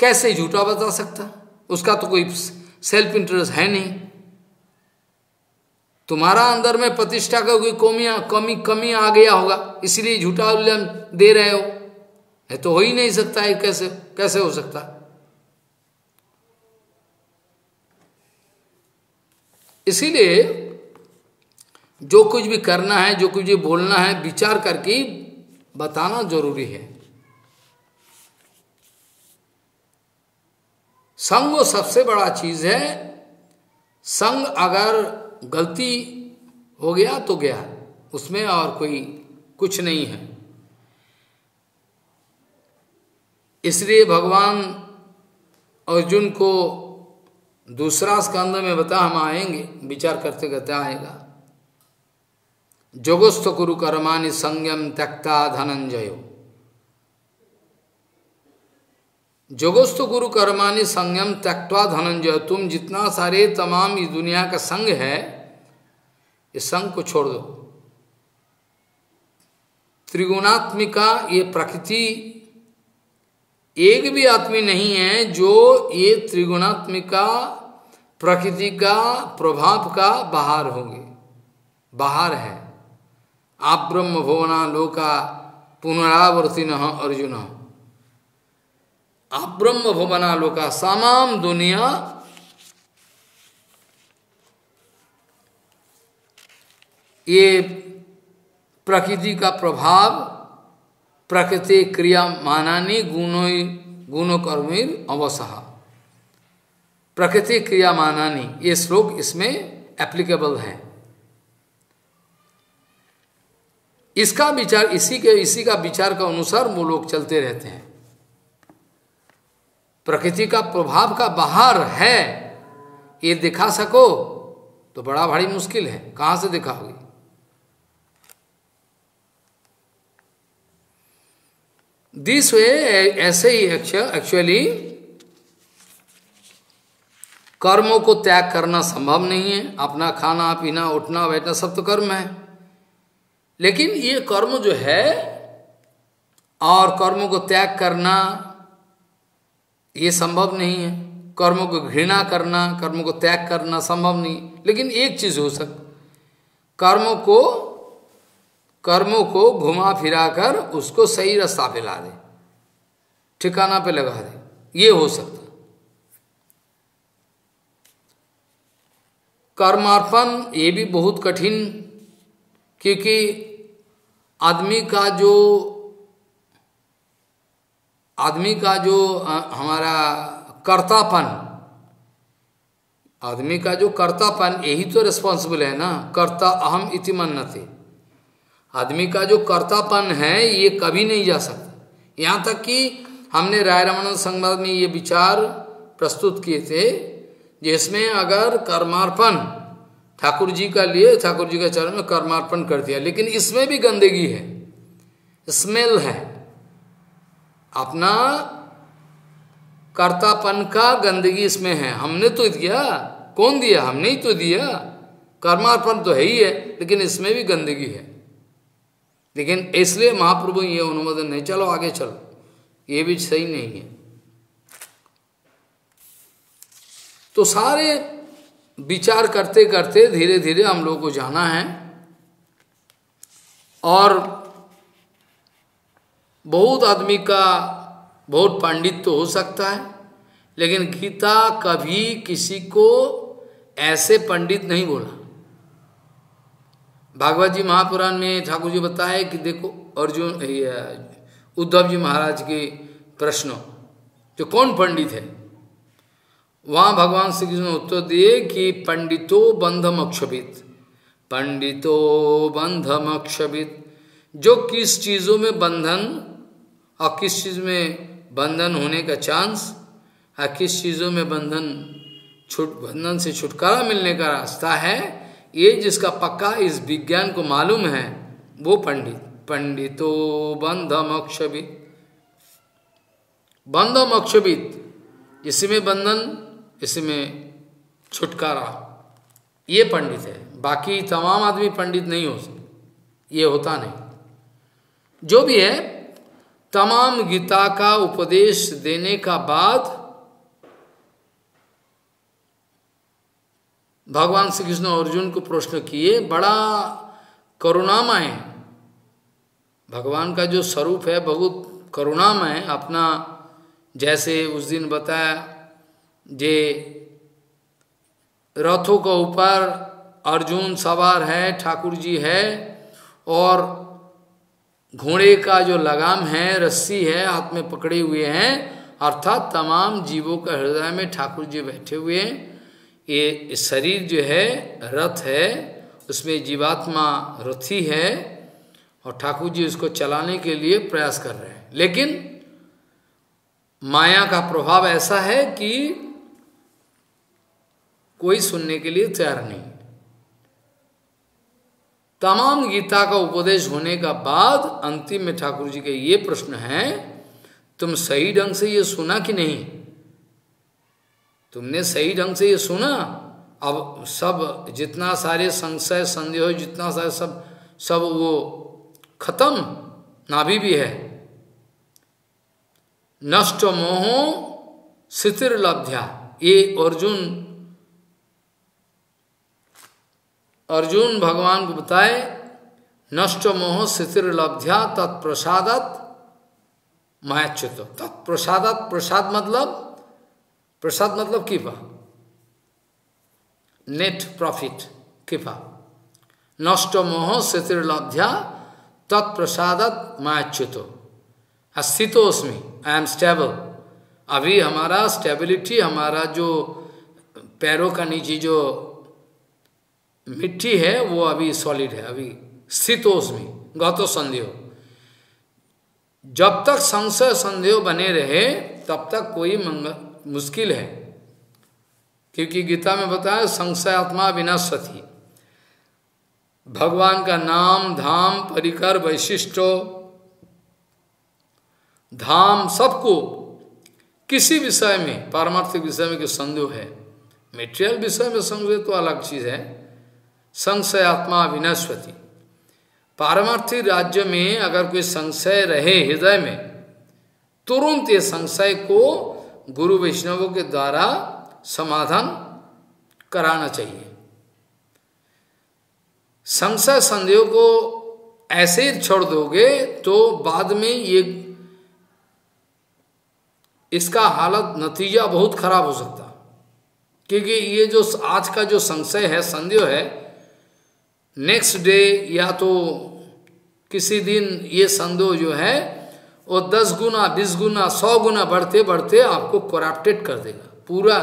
कैसे झूठा बता सकता, उसका तो कोई सेल्फ इंटरेस्ट है नहीं। तुम्हारा अंदर में प्रतिष्ठा का कोई कमी आ गया होगा, इसलिए झूठा उल्लेम दे रहे हो, है तो हो ही नहीं सकता है। कैसे हो सकता। इसीलिए जो कुछ भी करना है, जो कुछ भी बोलना है, विचार करके बताना जरूरी है। संग वो सबसे बड़ा चीज है। संग अगर गलती हो गया तो गया, उसमें और कोई कुछ नहीं है। इसलिए भगवान अर्जुन को दूसरा स्कंद में बता, हम आएंगे विचार करते करते आएगा। जोगस्थ कुरु कर्माणि संयम त्यक्ता धनंजयो, जोगस्थ गुरु कर्माणि संयम त्यक्त्वा धनंजय। तुम जितना सारे तमाम इस दुनिया का संग है, इस संग को छोड़ दो। त्रिगुणात्मिका ये प्रकृति एक भी आदमी नहीं है जो ये त्रिगुणात्मिका प्रकृति का प्रभाव का बाहर होंगे, बाहर है। आप ब्रह्म भुवना लोका पुनरावर्ति न अर्जुन, आप ब्रह्म भुवना लोका सामाम दुनिया ये प्रकृति का प्रभाव, प्रकृति क्रिया मानानी गुणो गुणकर्मीर अवसहा, प्रकृति क्रिया मानानी ये श्लोक इसमें एप्लीकेबल है। इसका विचार, इसी का विचार का अनुसार वो लोग चलते रहते हैं। प्रकृति का प्रभाव का बाहर है ये दिखा सको तो बड़ा भारी मुश्किल है, कहाँ से दिखाओगे। दिस वे ऐसे ही एक्चुअली कर्मों को त्याग करना संभव नहीं है। अपना खाना पीना उठना बैठना सब तो कर्म है, लेकिन ये कर्म जो है और कर्मों को त्याग करना ये संभव नहीं है। कर्मों को घृणा करना, कर्मों को त्याग करना संभव नहीं, लेकिन एक चीज हो सकती, कर्मों को घुमा फिरा कर उसको सही रास्ता पे ला दे, ठिकाना पे लगा दे, ये हो सकता। कर्मार्पण ये भी बहुत कठिन, क्योंकि आदमी का जो हमारा कर्तापन, आदमी का जो कर्तापन यही तो रिस्पॉन्सिबल है ना। कर्ता अहम इति मन्यते, आदमी का जो कर्तापन है ये कभी नहीं जा सकता। यहाँ तक कि हमने राय रामानंद संवाद में ये विचार प्रस्तुत किए थे, जिसमें अगर कर्मार्पण ठाकुर जी का लिए, ठाकुर जी के चरण में कर्मार्पण कर दिया, लेकिन इसमें भी गंदगी है, स्मेल है, अपना कर्तापन का गंदगी इसमें है। हमने तो दिया, कौन दिया, हमने ही तो दिया। कर्मार्पण तो है ही है, लेकिन इसमें भी गंदगी है। लेकिन इसलिए महाप्रभु ये अनुमोदन नहीं, चलो आगे चलो, ये भी सही नहीं है। तो सारे विचार करते करते धीरे धीरे हम लोगों को जाना है, और बहुत आदमी का बहुत पंडित तो हो सकता है, लेकिन गीता कभी किसी को ऐसे पंडित नहीं बोला। भागवत जी महापुराण में ठाकुर जी बताए कि देखो अर्जुन उद्धव जी महाराज के प्रश्नों जो कौन पंडित है, वहाँ भगवान श्री कृष्ण ने उत्तर दिए कि पंडितो बंधमक्षभित, पंडितो बंधमक्षभित। जो किस चीज़ों में बंधन और किस चीज़ में बंधन होने का चांस और किस चीज़ों में बंधन से छुटकारा मिलने का रास्ता है, ये जिसका पक्का इस विज्ञान को मालूम है वो पंडित। पंडितो बंध मोक्षविद, बंध मोक्षविद, इसमें बंधन इसमें छुटकारा, ये पंडित है। बाकी तमाम आदमी पंडित नहीं हो सकते, ये होता नहीं। जो भी है तमाम गीता का उपदेश देने का बाद भगवान श्री कृष्ण अर्जुन को प्रश्न किए, बड़ा करुणामय भगवान का जो स्वरूप है बहुत करुणामय। अपना जैसे उस दिन बताया जे रथों के ऊपर अर्जुन सवार है, ठाकुर जी है, और घोड़े का जो लगाम है, रस्सी है, हाथ में पकड़े हुए हैं, अर्थात तमाम जीवों का हृदय में ठाकुर जी बैठे हुए हैं। ये शरीर जो है रथ है, उसमें जीवात्मा रथी है और ठाकुर जी उसको चलाने के लिए प्रयास कर रहे हैं। लेकिन माया का प्रभाव ऐसा है कि कोई सुनने के लिए तैयार नहीं। तमाम गीता का उपदेश होने का बाद अंतिम में ठाकुर जी के ये प्रश्न है, तुम सही ढंग से ये सुना कि नहीं, तुमने सही ढंग से ये सुना? अब सब जितना सारे संशय संदेह जितना सारे सब वो खत्म, नाभि भी है। नष्ट मोहो स्थिर लब्ध्या, ये अर्जुन भगवान को बताए, नष्ट मोह स्थिर लब्ध्या तत्प्रसादात मायाच्युत। तत्प्रसादात, प्रसाद मतलब कृपा, नेट प्रॉफिट, कृपा। नष्ट मोह स्थिर लब्ध्या तत्प्रसादात मायाच्युत। अस्थितोस्मि, आई एम स्टेबल। अभी हमारा स्टेबिलिटी, हमारा जो पैरों का नीचे जो मिट्टी है वो अभी सॉलिड है, अभी स्थितोस्मि गौतो संदेह। जब तक संशय संदेह बने रहे तब तक कोई मुश्किल है, क्योंकि गीता में बताया संशय आत्मा विनाशति। भगवान का नाम धाम परिकर वैशिष्टो धाम, सबको किसी विषय में, पारमार्थिक विषय में कुछ संदेह है, मेटेरियल विषय में संदेह तो अलग चीज है। संशय आत्मा विनाशति। पारमार्थिक राज्य में अगर कोई संशय रहे हृदय में, तुरंत ये संशय को गुरु वैष्णवों के द्वारा समाधान कराना चाहिए। संशय संदेह को ऐसे ही छोड़ दोगे तो बाद में ये इसका हालत नतीजा बहुत खराब हो सकता, क्योंकि ये जो आज का जो संशय है, संदेह है, नेक्स्ट डे या तो किसी दिन ये संदेह जो है वो 10 गुना 20 गुना 100 गुना बढ़ते बढ़ते आपको करप्टेड कर देगा, पूरा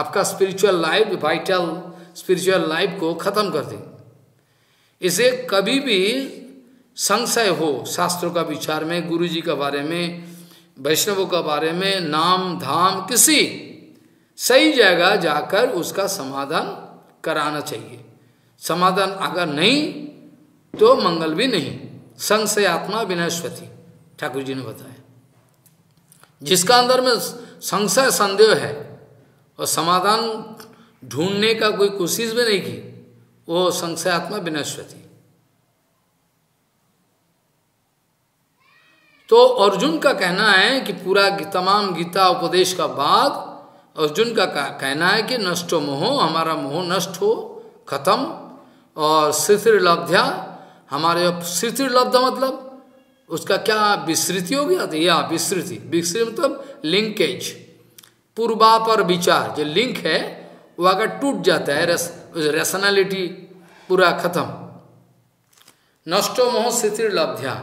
आपका spiritual life, vital spiritual life को खत्म कर देगा। इसे कभी भी संशय हो शास्त्रों का विचार में, गुरु जी के बारे में, वैष्णवों के बारे में, नाम धाम, किसी सही जगह जाकर उसका समाधान कराना चाहिए। समाधान अगर नहीं तो मंगल भी नहीं। संशय आत्मा विनाशति ठाकुर जी ने बताया। जिसका अंदर में संशय संदेह है और समाधान ढूंढने का कोई कोशिश भी नहीं की, वो संशय आत्मा विनाशति। तो अर्जुन का कहना है कि पूरा तमाम गीता उपदेश का बाद अर्जुन का कहना है कि नष्टो मोह, हमारा मोह नष्ट हो, खत्म, और स्थिर लब्ध्या, हमारे स्थिर लब्ध मतलब उसका क्या विस्मृति हो गया था, या विस्मृति मतलब लिंकेज, पूर्वा पर विचार जो लिंक है वो अगर टूट जाता है, रेशनैलिटी पूरा खत्म। नष्टो मोह स्थिर लब्ध्या,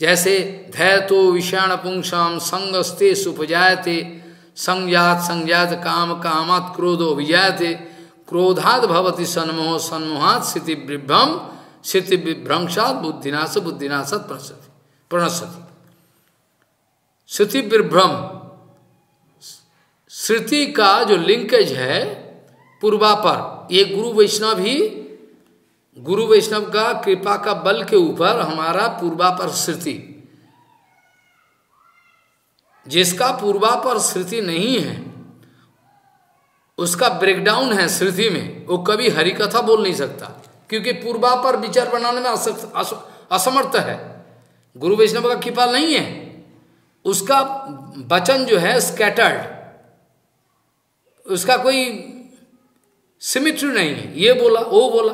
जैसे धैर्य तो विषाण पुंसाम संगस्ते सुपजायते, संज्ञात संज्ञात काम कामात क्रोधो विजायते, क्रोधात भवति सन्मोह सन्मोहात स्थितिभ्रम स्थितिभ्रंशात बुद्धिनाश बुद्धिनाशात प्रणश्यति प्रणश्यति। स्थितिभ्रम, स्थिति का जो लिंकेज है पूर्वापर, ये गुरु वैष्णव ही गुरु वैष्णव का कृपा का बल के ऊपर हमारा पूर्वापर स्मृति, जिसका पूर्वापर स्मृति नहीं है उसका ब्रेकडाउन है स्मृति में, वो कभी हरिकथा बोल नहीं सकता क्योंकि पूर्वापर विचार बनाने में असमर्थ है। गुरु वैष्णव का कृपा नहीं है, उसका वचन जो है स्कैटर्ड, उसका कोई सिमिट्री नहीं है, ये बोला वो बोला।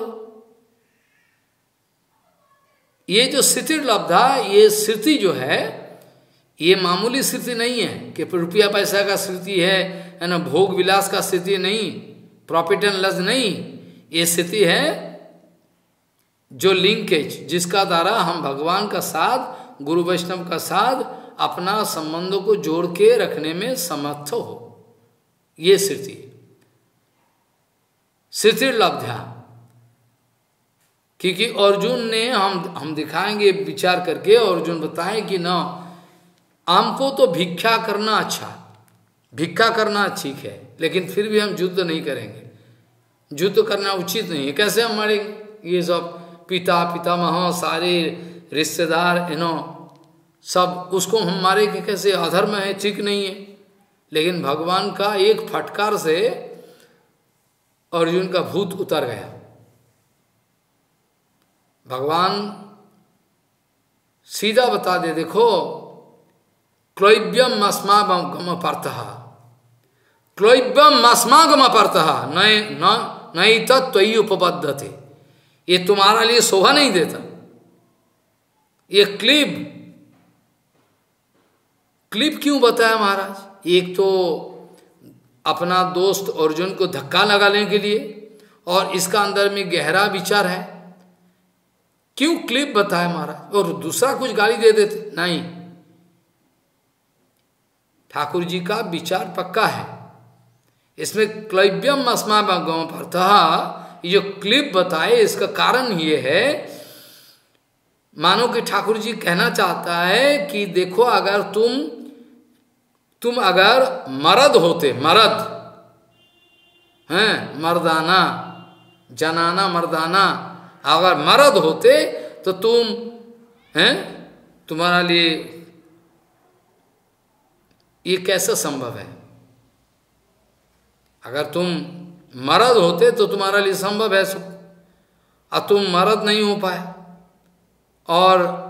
ये जो स्थिति लब्धा, ये स्थिति जो है ये मामूली स्थिति नहीं है कि रुपया पैसा का स्थिति है ना, भोग विलास का स्थिति नहीं, प्रॉफिट एंड लॉस नहीं, ये स्थिति है जो लिंकेज, जिसका द्वारा हम भगवान का साथ, गुरु वैष्णव का साथ अपना संबंधों को जोड़ के रखने में समर्थ हो, ये स्थिति स्थिर लब्ध्या। क्योंकि अर्जुन ने हम दिखाएंगे विचार करके, अर्जुन बताएं कि ना हमको तो भिक्षा करना अच्छा, भिक्षा करना ठीक है, लेकिन फिर भी हम युद्ध नहीं करेंगे, युद्ध करना उचित नहीं है, कैसे हम मरेंगे, ये सब पिता पितामह सारे रिश्तेदार इन्हों सब, उसको हम मारेंगे कैसे, अधर्म है, ठीक नहीं है। लेकिन भगवान का एक फटकार से अर्जुन का भूत उतर गया। भगवान सीधा बता दे, देखो क्लैव्यम अस्मागम अपार्थः, क्लैव्यम अस्मागम अपार्थः नई त्वयि उपपद्यते, ये तुम्हारा लिए शोभा नहीं देता, ये क्लिप क्लिप क्यों बताया महाराज, एक तो अपना दोस्त अर्जुन को धक्का लगाने के लिए, और इसका अंदर में गहरा विचार है, क्यों क्लिप बताया महाराज। और दूसरा कुछ गाली दे देते नहीं, ठाकुर जी का विचार पक्का है, इसमें क्लैव्यम अस्मागम अपार्थः जो क्लिप बताए इसका कारण ये है, मानो कि ठाकुर जी कहना चाहता है कि देखो अगर तुम अगर मर्द होते, मर्द हैं, मर्दाना जनाना मर्दाना, अगर मर्द होते तो तुम हैं, तुम्हारा लिए ये कैसा संभव है, अगर तुम मर्द होते तो तुम्हारा लिए संभव है सब, और तुम मर्द नहीं हो पाए, और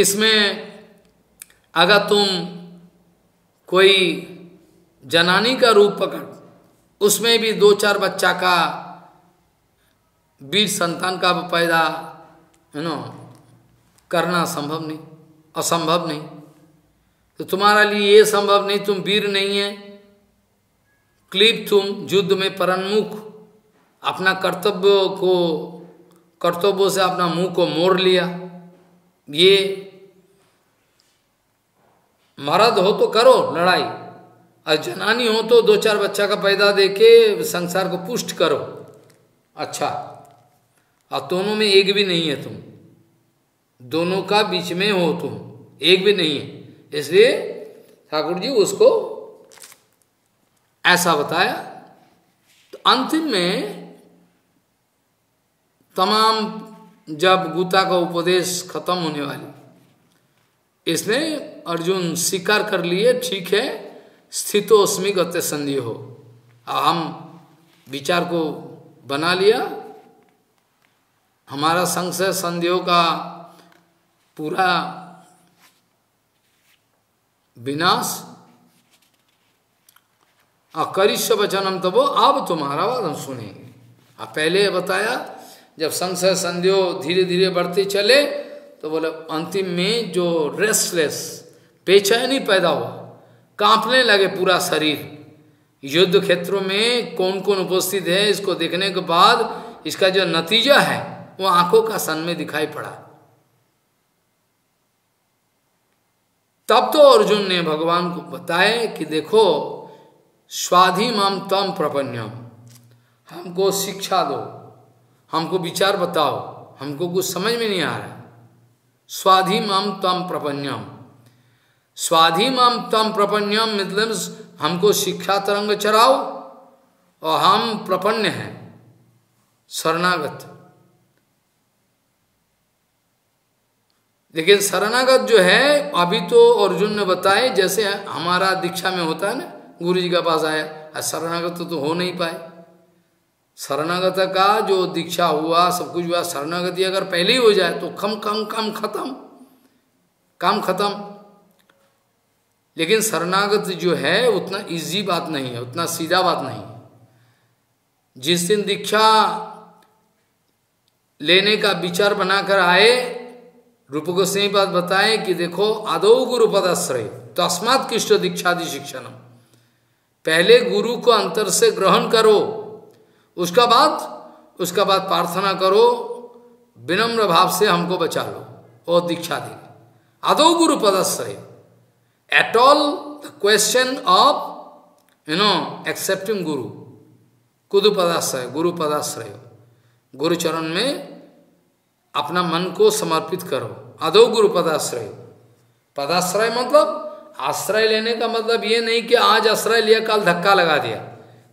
इसमें अगर तुम कोई जनानी का रूप पकड़, उसमें भी दो चार बच्चा का बीज संतान का पैदा है ना करना संभव नहीं, असंभव नहीं, तो तुम्हारा लिए ये संभव नहीं, तुम वीर नहीं है, क्लिप तुम युद्ध में परन्मुख, अपना कर्तव्यों से अपना मुंह को मोड़ लिया, ये मर्द हो तो करो लड़ाई, और जनानी हो तो दो चार बच्चा का पैदा देके संसार को पुष्ट करो, अच्छा, और दोनों में एक भी नहीं है, तुम दोनों का बीच में हो तुम, एक भी नहीं है। इसलिए ठाकुर जी उसको ऐसा बताया। तो अंतिम में तमाम जब गीता का उपदेश खत्म होने वाली, इसने अर्जुन स्वीकार कर लिए, ठीक है, स्थितोस्मि गते संधि हो, हम विचार को बना लिया, हमारा संशय संदेह का पूरा विनाश, अकरिष्य वचनम तबो, अब तुम्हारा वचन सुनेंगे। अब पहले बताया जब संशय संदेह धीरे धीरे बढ़ते चले तो बोले अंतिम में जो रेस्टलेस बेचैनी पैदा हुआ, कांपने लगे पूरा शरीर, युद्ध क्षेत्रों में कौन कौन उपस्थित है इसको देखने के बाद इसका जो नतीजा है वो आंखों का सामने दिखाई पड़ा। तब तो अर्जुन ने भगवान को बताया कि देखो स्वाधि माम तम प्रपन्यम, हमको शिक्षा दो, हमको विचार बताओ, हमको कुछ समझ में नहीं आ रहा। स्वाधि माम तम प्रपन्यम, स्वाधि माम तम प्रपन्यम मतलब हमको शिक्षा तरंग चढ़ाओ, और हम प्रपन्न हैं, शरणागत। लेकिन शरणागत जो है, अभी तो अर्जुन ने बताए जैसे हमारा दीक्षा में होता है ना, गुरु जी के पास आया, शरणागत तो हो नहीं पाए। शरणागत का जो दीक्षा हुआ सब कुछ हुआ, शरणागति अगर पहले ही हो जाए तो काम खत्म। लेकिन शरणागत जो है उतना इजी बात नहीं है, उतना सीधा बात नहीं है। जिस दिन दीक्षा लेने का विचार बनाकर आए, रूप गोस्वामी बात बताएं कि देखो आदौ गुरु पदाश्रय तस्मात् किष्ट दीक्षादि शिक्षणम, पहले गुरु को अंतर से ग्रहण करो, उसका बाद प्रार्थना करो, विनम्र भाव से हमको बचा लो और दीक्षा दे। आदौ गुरु पदाश्रय at all the question of accepting guru kudupadashraya, guru padashraya, guru charan mein apna man ko samarpit karo। adau guru padashraya, padashraya matlab आश्रय लेने का मतलब ये नहीं कि आज आश्रय लिया कल धक्का लगा दिया,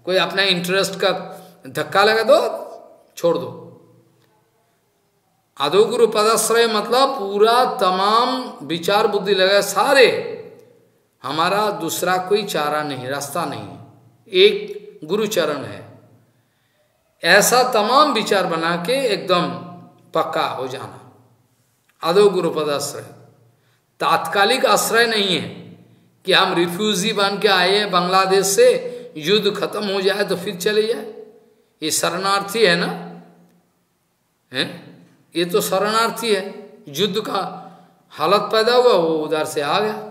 कोई अपना इंटरेस्ट का धक्का लगा दो, छोड़ दो। आदौ गुरु पदाश्रय मतलब पूरा तमाम विचार बुद्धि लगा, सारे हमारा दूसरा कोई चारा नहीं, रास्ता नहीं, एक गुरु चरण है, ऐसा तमाम विचार बना के एकदम पक्का हो जाना आदौ गुरु पदाश्रय। तात्कालिक आश्रय नहीं है कि हम रिफ्यूजी बन के आए हैं बांग्लादेश से, युद्ध खत्म हो जाए तो फिर चले जाए, ये शरणार्थी है ना, है ये तो शरणार्थी है, युद्ध का हालत पैदा हुआ वो उधर से आ गया,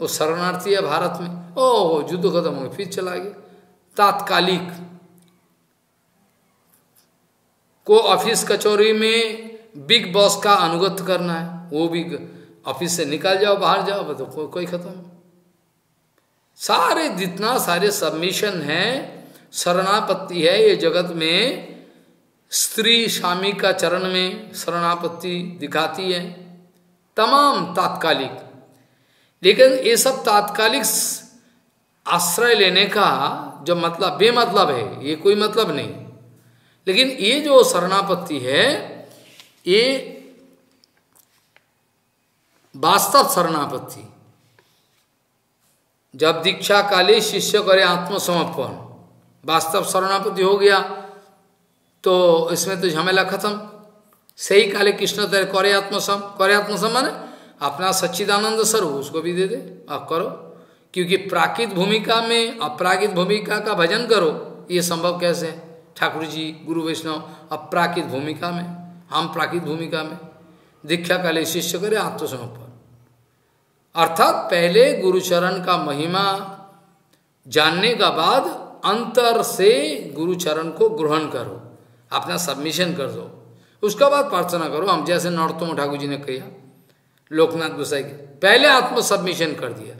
वो शरणार्थी है भारत में, ओ युद्ध खत्म हो गया फिर चला गया। तात्कालिक को ऑफिस कचौरी में बिग बॉस का अनुगत करना है, वो भी ऑफिस से निकल जाओ बाहर जाओ तो कोई खत्म। सारे जितना सारे सबमिशन है, शरणापत्ति है। ये जगत में स्त्री स्वामी का चरण में शरणापत्ति दिखाती है तमाम तात्कालिक। लेकिन ये सब तात्कालिक आश्रय लेने का जो मतलब बेमतलब है, ये कोई मतलब नहीं। लेकिन ये जो शरणापत्ति है ये वास्तव शरणापत्ति। जब दीक्षा काले शिष्य करे आत्मसमर्पण, वास्तव शरणापत्ति हो गया तो इसमें तो झमेला खत्म। सही काले कृष्ण तेरे करे आत्मसम माने अपना सच्चिदानंद स्वरूप उसको भी दे दे, आप करो, क्योंकि प्राकृत भूमिका में अपराकृत भूमिका का भजन करो, ये संभव कैसे है? ठाकुर जी गुरु वैष्णव अपराकृत भूमिका में, हम प्राकृत भूमिका में। दीक्षा काले शिष्य करे आत्मसमर्पण अर्थात पहले गुरुचरण का महिमा जानने का बाद अंतर से गुरुचरण को ग्रहण करो, अपना सबमिशन कर दो, उसका बाद प्रार्थना करो। हम जैसे नरोत्तम ठाकुर जी ने किया, लोकनाथ गोसाई के पहले आत्म सबमिशन कर दिया,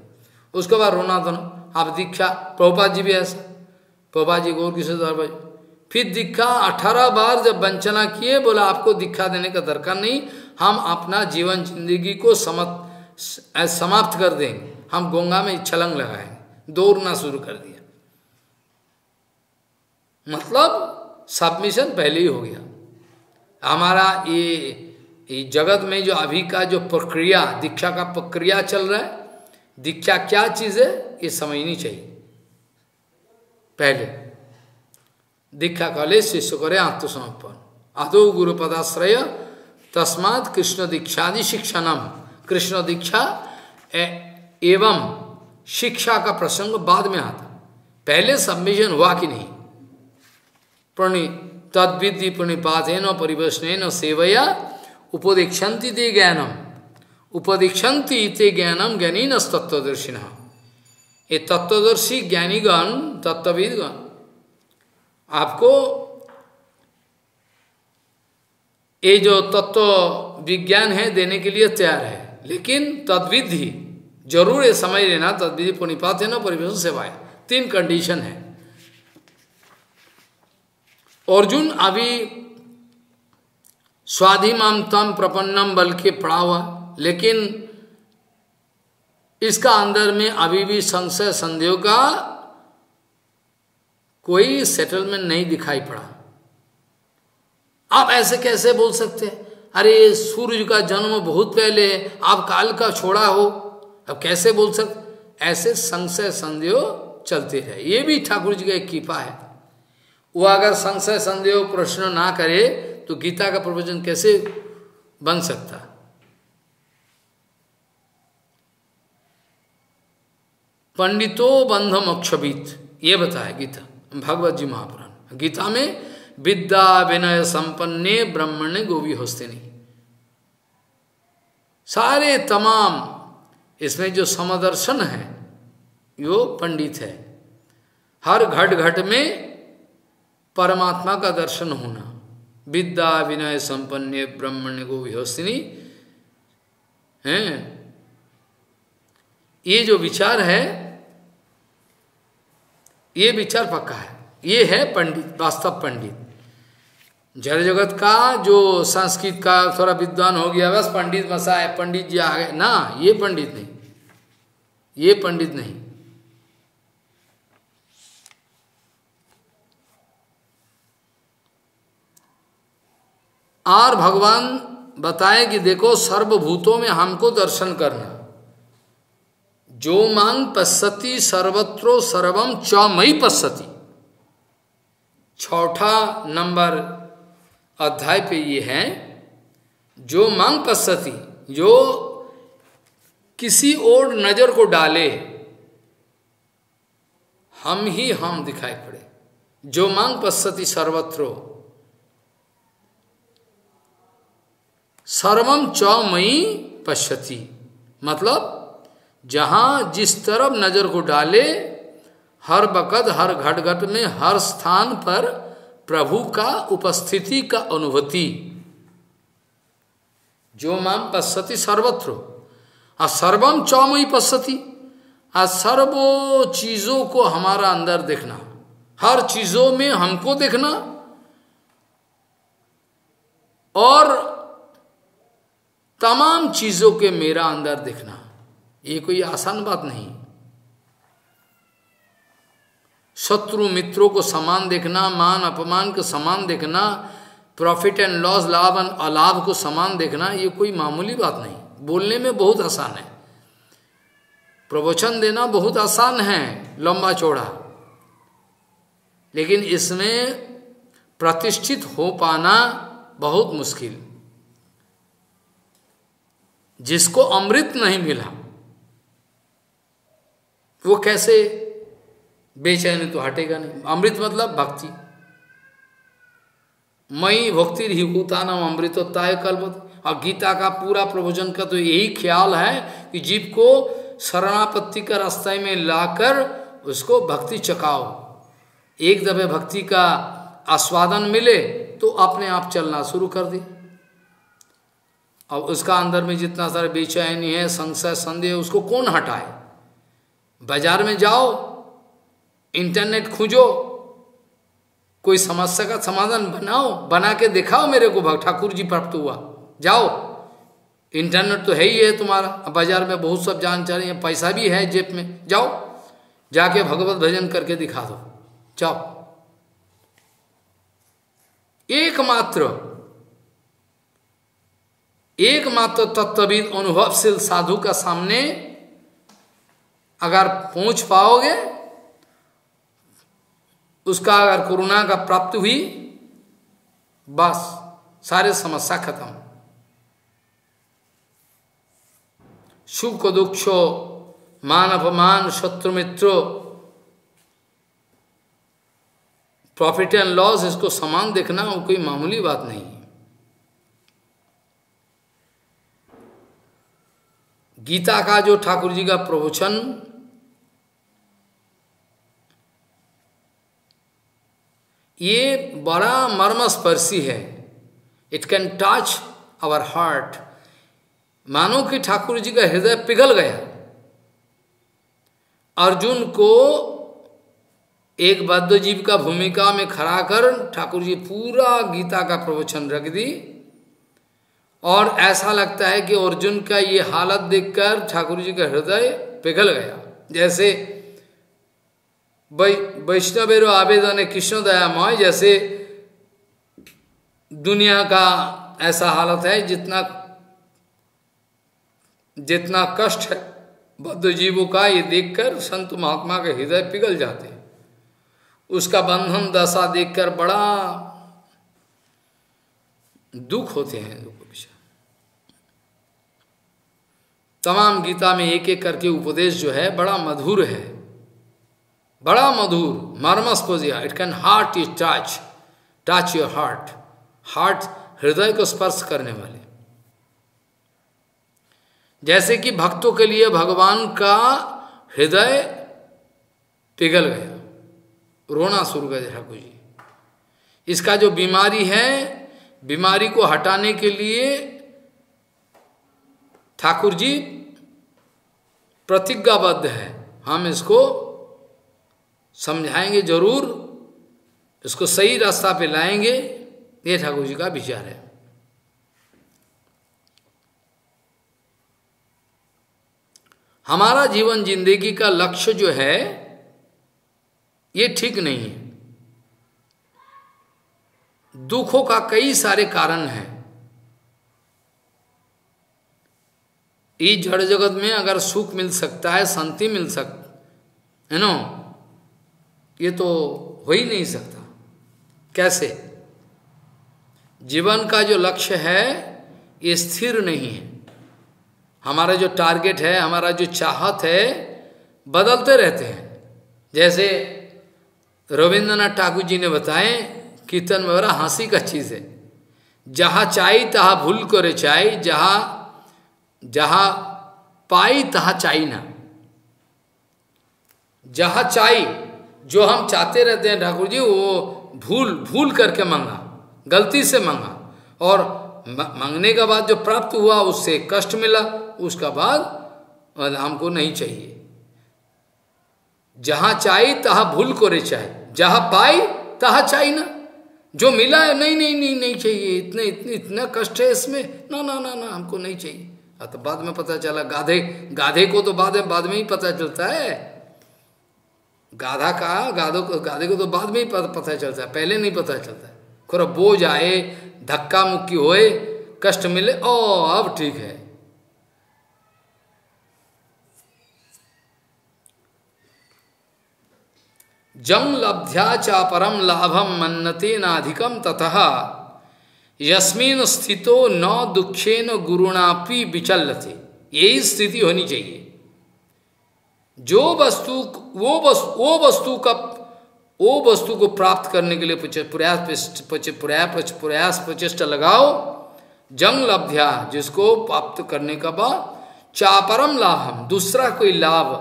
उसके बाद रोना धोना। आप दीक्षा प्रभुपाद जी भी ऐसा, प्रभुपाद जी गौर किशोर फिर दीक्षा 18 बार जब वंचना किए, बोला आपको दीक्षा देने का दरकार नहीं, हम अपना जीवन जिंदगी को समाप्त कर देंगे, हम गंगा में छलंग लगाएंगे, दौड़ना शुरू कर दिया। मतलब सबमिशन पहले ही हो गया। हमारा ये जगत में जो अभी का जो प्रक्रिया, दीक्षा का प्रक्रिया चल रहा है, दीक्षा क्या चीज़ है ये समझनी चाहिए। पहले दीक्षा काले शिष्य करे आत्मसमर्पण आदौ गुरु पदाश्रय तस्मात् कृष्ण दीक्षादि शिक्षणम। कृष्ण दीक्षा एवं शिक्षा का प्रसंग बाद में आता, पहले सबमिशन हुआ कि नहीं। प्रणि तद्विधि प्रणिपातेन परिवेशनेन सेवया उपदीक्षन्ति ते ज्ञानम उपदीक्षन्ति ते ज्ञानम ज्ञानिनस् तत्वदर्शिनः। ये तत्वदर्शी ज्ञानीगण तत्वविदगण आपको ये जो तत्व विज्ञान है देने के लिए तैयार है, लेकिन तद्विधि जरूर ये समझ लेना। तद्विधि पुनिपात है ना परिवेश सेवाएं, 3 कंडीशन है। अर्जुन अभी स्वाधिमाम तम प्रपन्नम बल के पड़ा हुआ, लेकिन इसका अंदर में अभी भी संशय संदेह का कोई सेटलमेंट नहीं दिखाई पड़ा। आप ऐसे कैसे बोल सकते हैं? अरे सूर्य का जन्म बहुत पहले, आप काल का छोड़ा हो, अब कैसे बोल सकते? ऐसे संशय संदेह चलते रहे। ये भी ठाकुर जी का एक कृपा है, वो अगर संशय संदेह प्रश्न ना करे तो गीता का प्रवचन कैसे बन सकता? पंडितो बंध मोक्षवीत, ये बताया गीता, भगवत जी महापुराण। गीता में विद्या विनय संपन्ने ब्रह्मणे गोभी होस्तिनी, सारे तमाम इसमें जो समदर्शन है यो पंडित है। हर घट घट में परमात्मा का दर्शन होना, विद्या विनय संपन्ने ब्रह्मणे गोभी होस्तिनी है, ये जो विचार है ये विचार पक्का है, ये है पंडित, वास्तव पंडित। जड़ जगत का जो संस्कृत का थोड़ा विद्वान हो गया, बस पंडित बसा है, पंडित जी आ गए ना, ये पंडित नहीं, ये पंडित नहीं। और भगवान बताए कि देखो सर्वभूतों में हमको दर्शन करना, जो मांग पश्यति सर्वत्रो सर्वम च मई पश्यति। छठा नंबर अध्याय पे ये है, जो मांग पश्यति, जो किसी और नजर को डाले हम ही हम दिखाई पड़े, जो मांग पश्यति सर्वत्रो सर्वम च मई पश्यति, मतलब जहाँ जिस तरफ नजर को डाले हर वक़्त हर घट घट में हर स्थान पर प्रभु का उपस्थिति का अनुभूति। जो माम पश्यति सर्वत्र आ सर्वम चौमयी पश्यति, आ सर्वो चीज़ों को हमारा अंदर देखना, हर चीज़ों में हमको देखना। और तमाम चीज़ों के मेरा अंदर देखना, ये कोई आसान बात नहीं। शत्रु मित्रों को समान देखना, मान अपमान को समान देखना, प्रॉफिट एंड लॉस, लाभ एंड अलाभ को समान देखना, ये कोई मामूली बात नहीं। बोलने में बहुत आसान है, प्रवचन देना बहुत आसान है, लंबा चौड़ा, लेकिन इसमें प्रतिष्ठित हो पाना बहुत मुश्किल। जिसको अमृत नहीं मिला वो कैसे बेचैनी तो हटेगा नहीं। अमृत मतलब भक्ति, मई भक्ति ही उतानम अमृतोत्ताय कल्पते। और गीता का पूरा प्रवचन का तो यही ख्याल है कि जीव को शरणापत्ति का रास्ते में लाकर उसको भक्ति चखाओ। एक दफे भक्ति का आस्वादन मिले तो अपने आप चलना शुरू कर दे। अब उसका अंदर में जितना सारा बेचैनी है, संशय संदेह, उसको कौन हटाए? बाजार में जाओ, इंटरनेट खोजो, कोई समस्या का समाधान बनाओ, बना के दिखाओ मेरे को, ठाकुर जी प्राप्त हुआ। जाओ, इंटरनेट तो है ही है तुम्हारा, अब बाजार में बहुत सब जानकारी है, पैसा भी है जेब में, जाओ जाके भगवत भजन करके दिखा दो। जाओ, एकमात्र तत्वविद अनुभवशील साधु का सामने अगर पहुंच पाओगे, उसका अगर करुणा का प्राप्त हुई, बस सारे समस्या खत्म। सुख दुख, मान अपमान, शत्रु मित्र, प्रॉफिट एंड लॉस, इसको समान देखना वो कोई मामूली बात नहीं। गीता का जो ठाकुर जी का प्रवचन ये बड़ा मर्मस्पर्शी है, it can touch our heart. मानो कि ठाकुर जी का हृदय पिघल गया। अर्जुन को एक बद्ध जीव का भूमिका में खड़ा कर ठाकुर जी पूरा गीता का प्रवचन रख दी, और ऐसा लगता है कि अर्जुन का ये हालत देखकर ठाकुर जी का हृदय पिघल गया। जैसे वैष्णवेर आवेदन कृष्ण दयामय, जैसे दुनिया का ऐसा हालत है, जितना कष्ट है बद्ध जीवों का, ये देखकर संत महात्मा के हृदय पिघल जाते। उसका बंधन दशा देखकर बड़ा दुख होते हैं लोगों के। तमाम गीता में एक एक करके उपदेश जो है बड़ा मधुर है, बड़ा मधुर मर्मस्पर्शिया। It can heart is touch, touch your heart, heart हृदय को स्पर्श करने वाले। जैसे कि भक्तों के लिए भगवान का हृदय पिघल गया, रोना शुरू कर दिया ठाकुर जी। इसका जो बीमारी है, बीमारी को हटाने के लिए ठाकुर जी प्रतिज्ञाबद्ध है। हम इसको समझाएंगे जरूर, इसको सही रास्ता पे लाएंगे, ये ठाकुर जी का विचार है। हमारा जीवन जिंदगी का लक्ष्य जो है ये ठीक नहीं है। दुखों का कई सारे कारण हैं। इस जड़ जगत में अगर सुख मिल सकता है, शांति मिल सकती है ना, ये तो हो ही नहीं सकता। कैसे? जीवन का जो लक्ष्य है ये स्थिर नहीं है। हमारा जो टारगेट है, हमारा जो चाहत है, बदलते रहते हैं। जैसे रविंद्रनाथ ठाकुर जी ने बताए कीर्तन में, बड़ा हंसी का चीज़ है, जहाँ चाही तहाँ भूल करे चाही, जहाँ पाई तहाँ चाही ना। जहाँ चाही, जो हम चाहते रहते हैं ठाकुर जी, वो भूल करके मांगा, गलती से मांगा, और मांगने के बाद जो प्राप्त हुआ उससे कष्ट मिला, उसका बाद हमको नहीं चाहिए। जहाँ चाही तहाँ भूल करे चाहे, जहाँ पाई तहाँ चाही ना। जो मिला है, नहीं नहीं नहीं नहीं चाहिए, इतना कष्ट है इसमें, ना ना ना ना, हमको नहीं चाहिए। तो बाद में पता चला, गाधे को तो बाद में ही पता चलता है, गाधे को तो बाद में ही पता चलता है, पहले नहीं पता चलता। खुरा बोझ आए, धक्का मुक्की होए, कष्ट मिले, ओ अब ठीक है। जम लब्ध्या चा परम लाभम मन्नते नाधिकम ततः यस्मिन स्थितो न दुखेन गुरुणापि विचलते। यही स्थिति होनी चाहिए। वो वस्तु को प्राप्त करने के लिए प्रयास प्रचेष्टा लगाओ। जंग लब्ध्या, जिसको प्राप्त करने का बाद, चापरम लाभम, दूसरा कोई लाभ,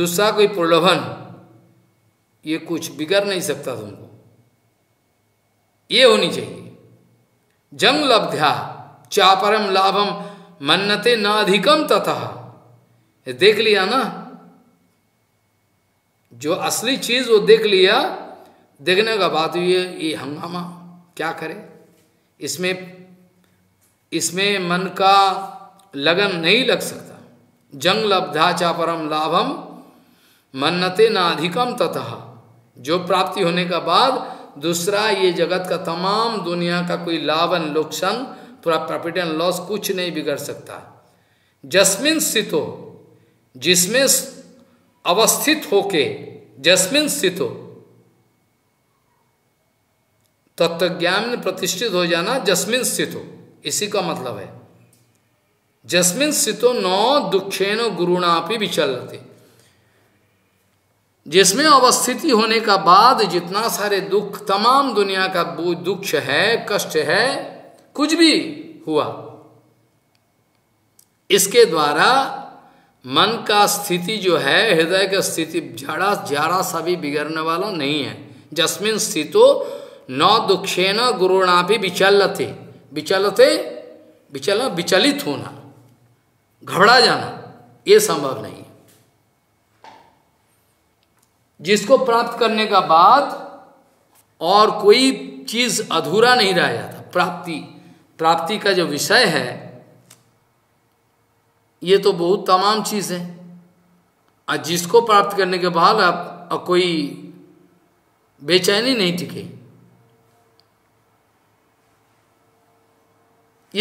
दूसरा कोई प्रलोभन, ये कुछ बिगड़ नहीं सकता तुमको, ये होनी चाहिए। जंग लब्ध्या चापरम लाभम मन्नते न अधिकम तथा। ये देख लिया ना, जो असली चीज वो देख लिया, देखने का बात ये हंगामा क्या करे। इसमें मन का लगन नहीं लग सकता। जंग लब्धा चा परम लाभम मन्नते न अधिकम तथा, जो प्राप्ति होने का बाद दूसरा, ये जगत का तमाम दुनिया का कोई लाभ एंड नुकसान, पूरा प्रॉफिट एंड लॉस कुछ नहीं बिगड़ सकता। जस्मिन स्थितो, जिसमें अवस्थित होके, जस्मिन स्थितो तत्वज्ञान में प्रतिष्ठित हो जाना, जस्मिन स्थितो इसी का मतलब है। जस्मिन स्थितो न दुखेन गुरुणापि विचलते, जिसमें अवस्थिति होने का बाद जितना सारे दुख, तमाम दुनिया का दुख है, कष्ट है, कुछ भी हुआ, इसके द्वारा मन का स्थिति जो है, हृदय का स्थिति जरा सा भी बिगड़ने वाला नहीं है। जस्मिन स्थितो न दुखेन गुरुणापि विचलते, विचलते विचल विचलित होना, घबरा जाना, ये संभव नहीं। जिसको प्राप्त करने का बाद और कोई चीज अधूरा नहीं रह जाता। प्राप्ति का जो विषय है, ये तो बहुत तमाम चीज है, और जिसको प्राप्त करने के बाद आप और कोई बेचैनी नहीं टिकी।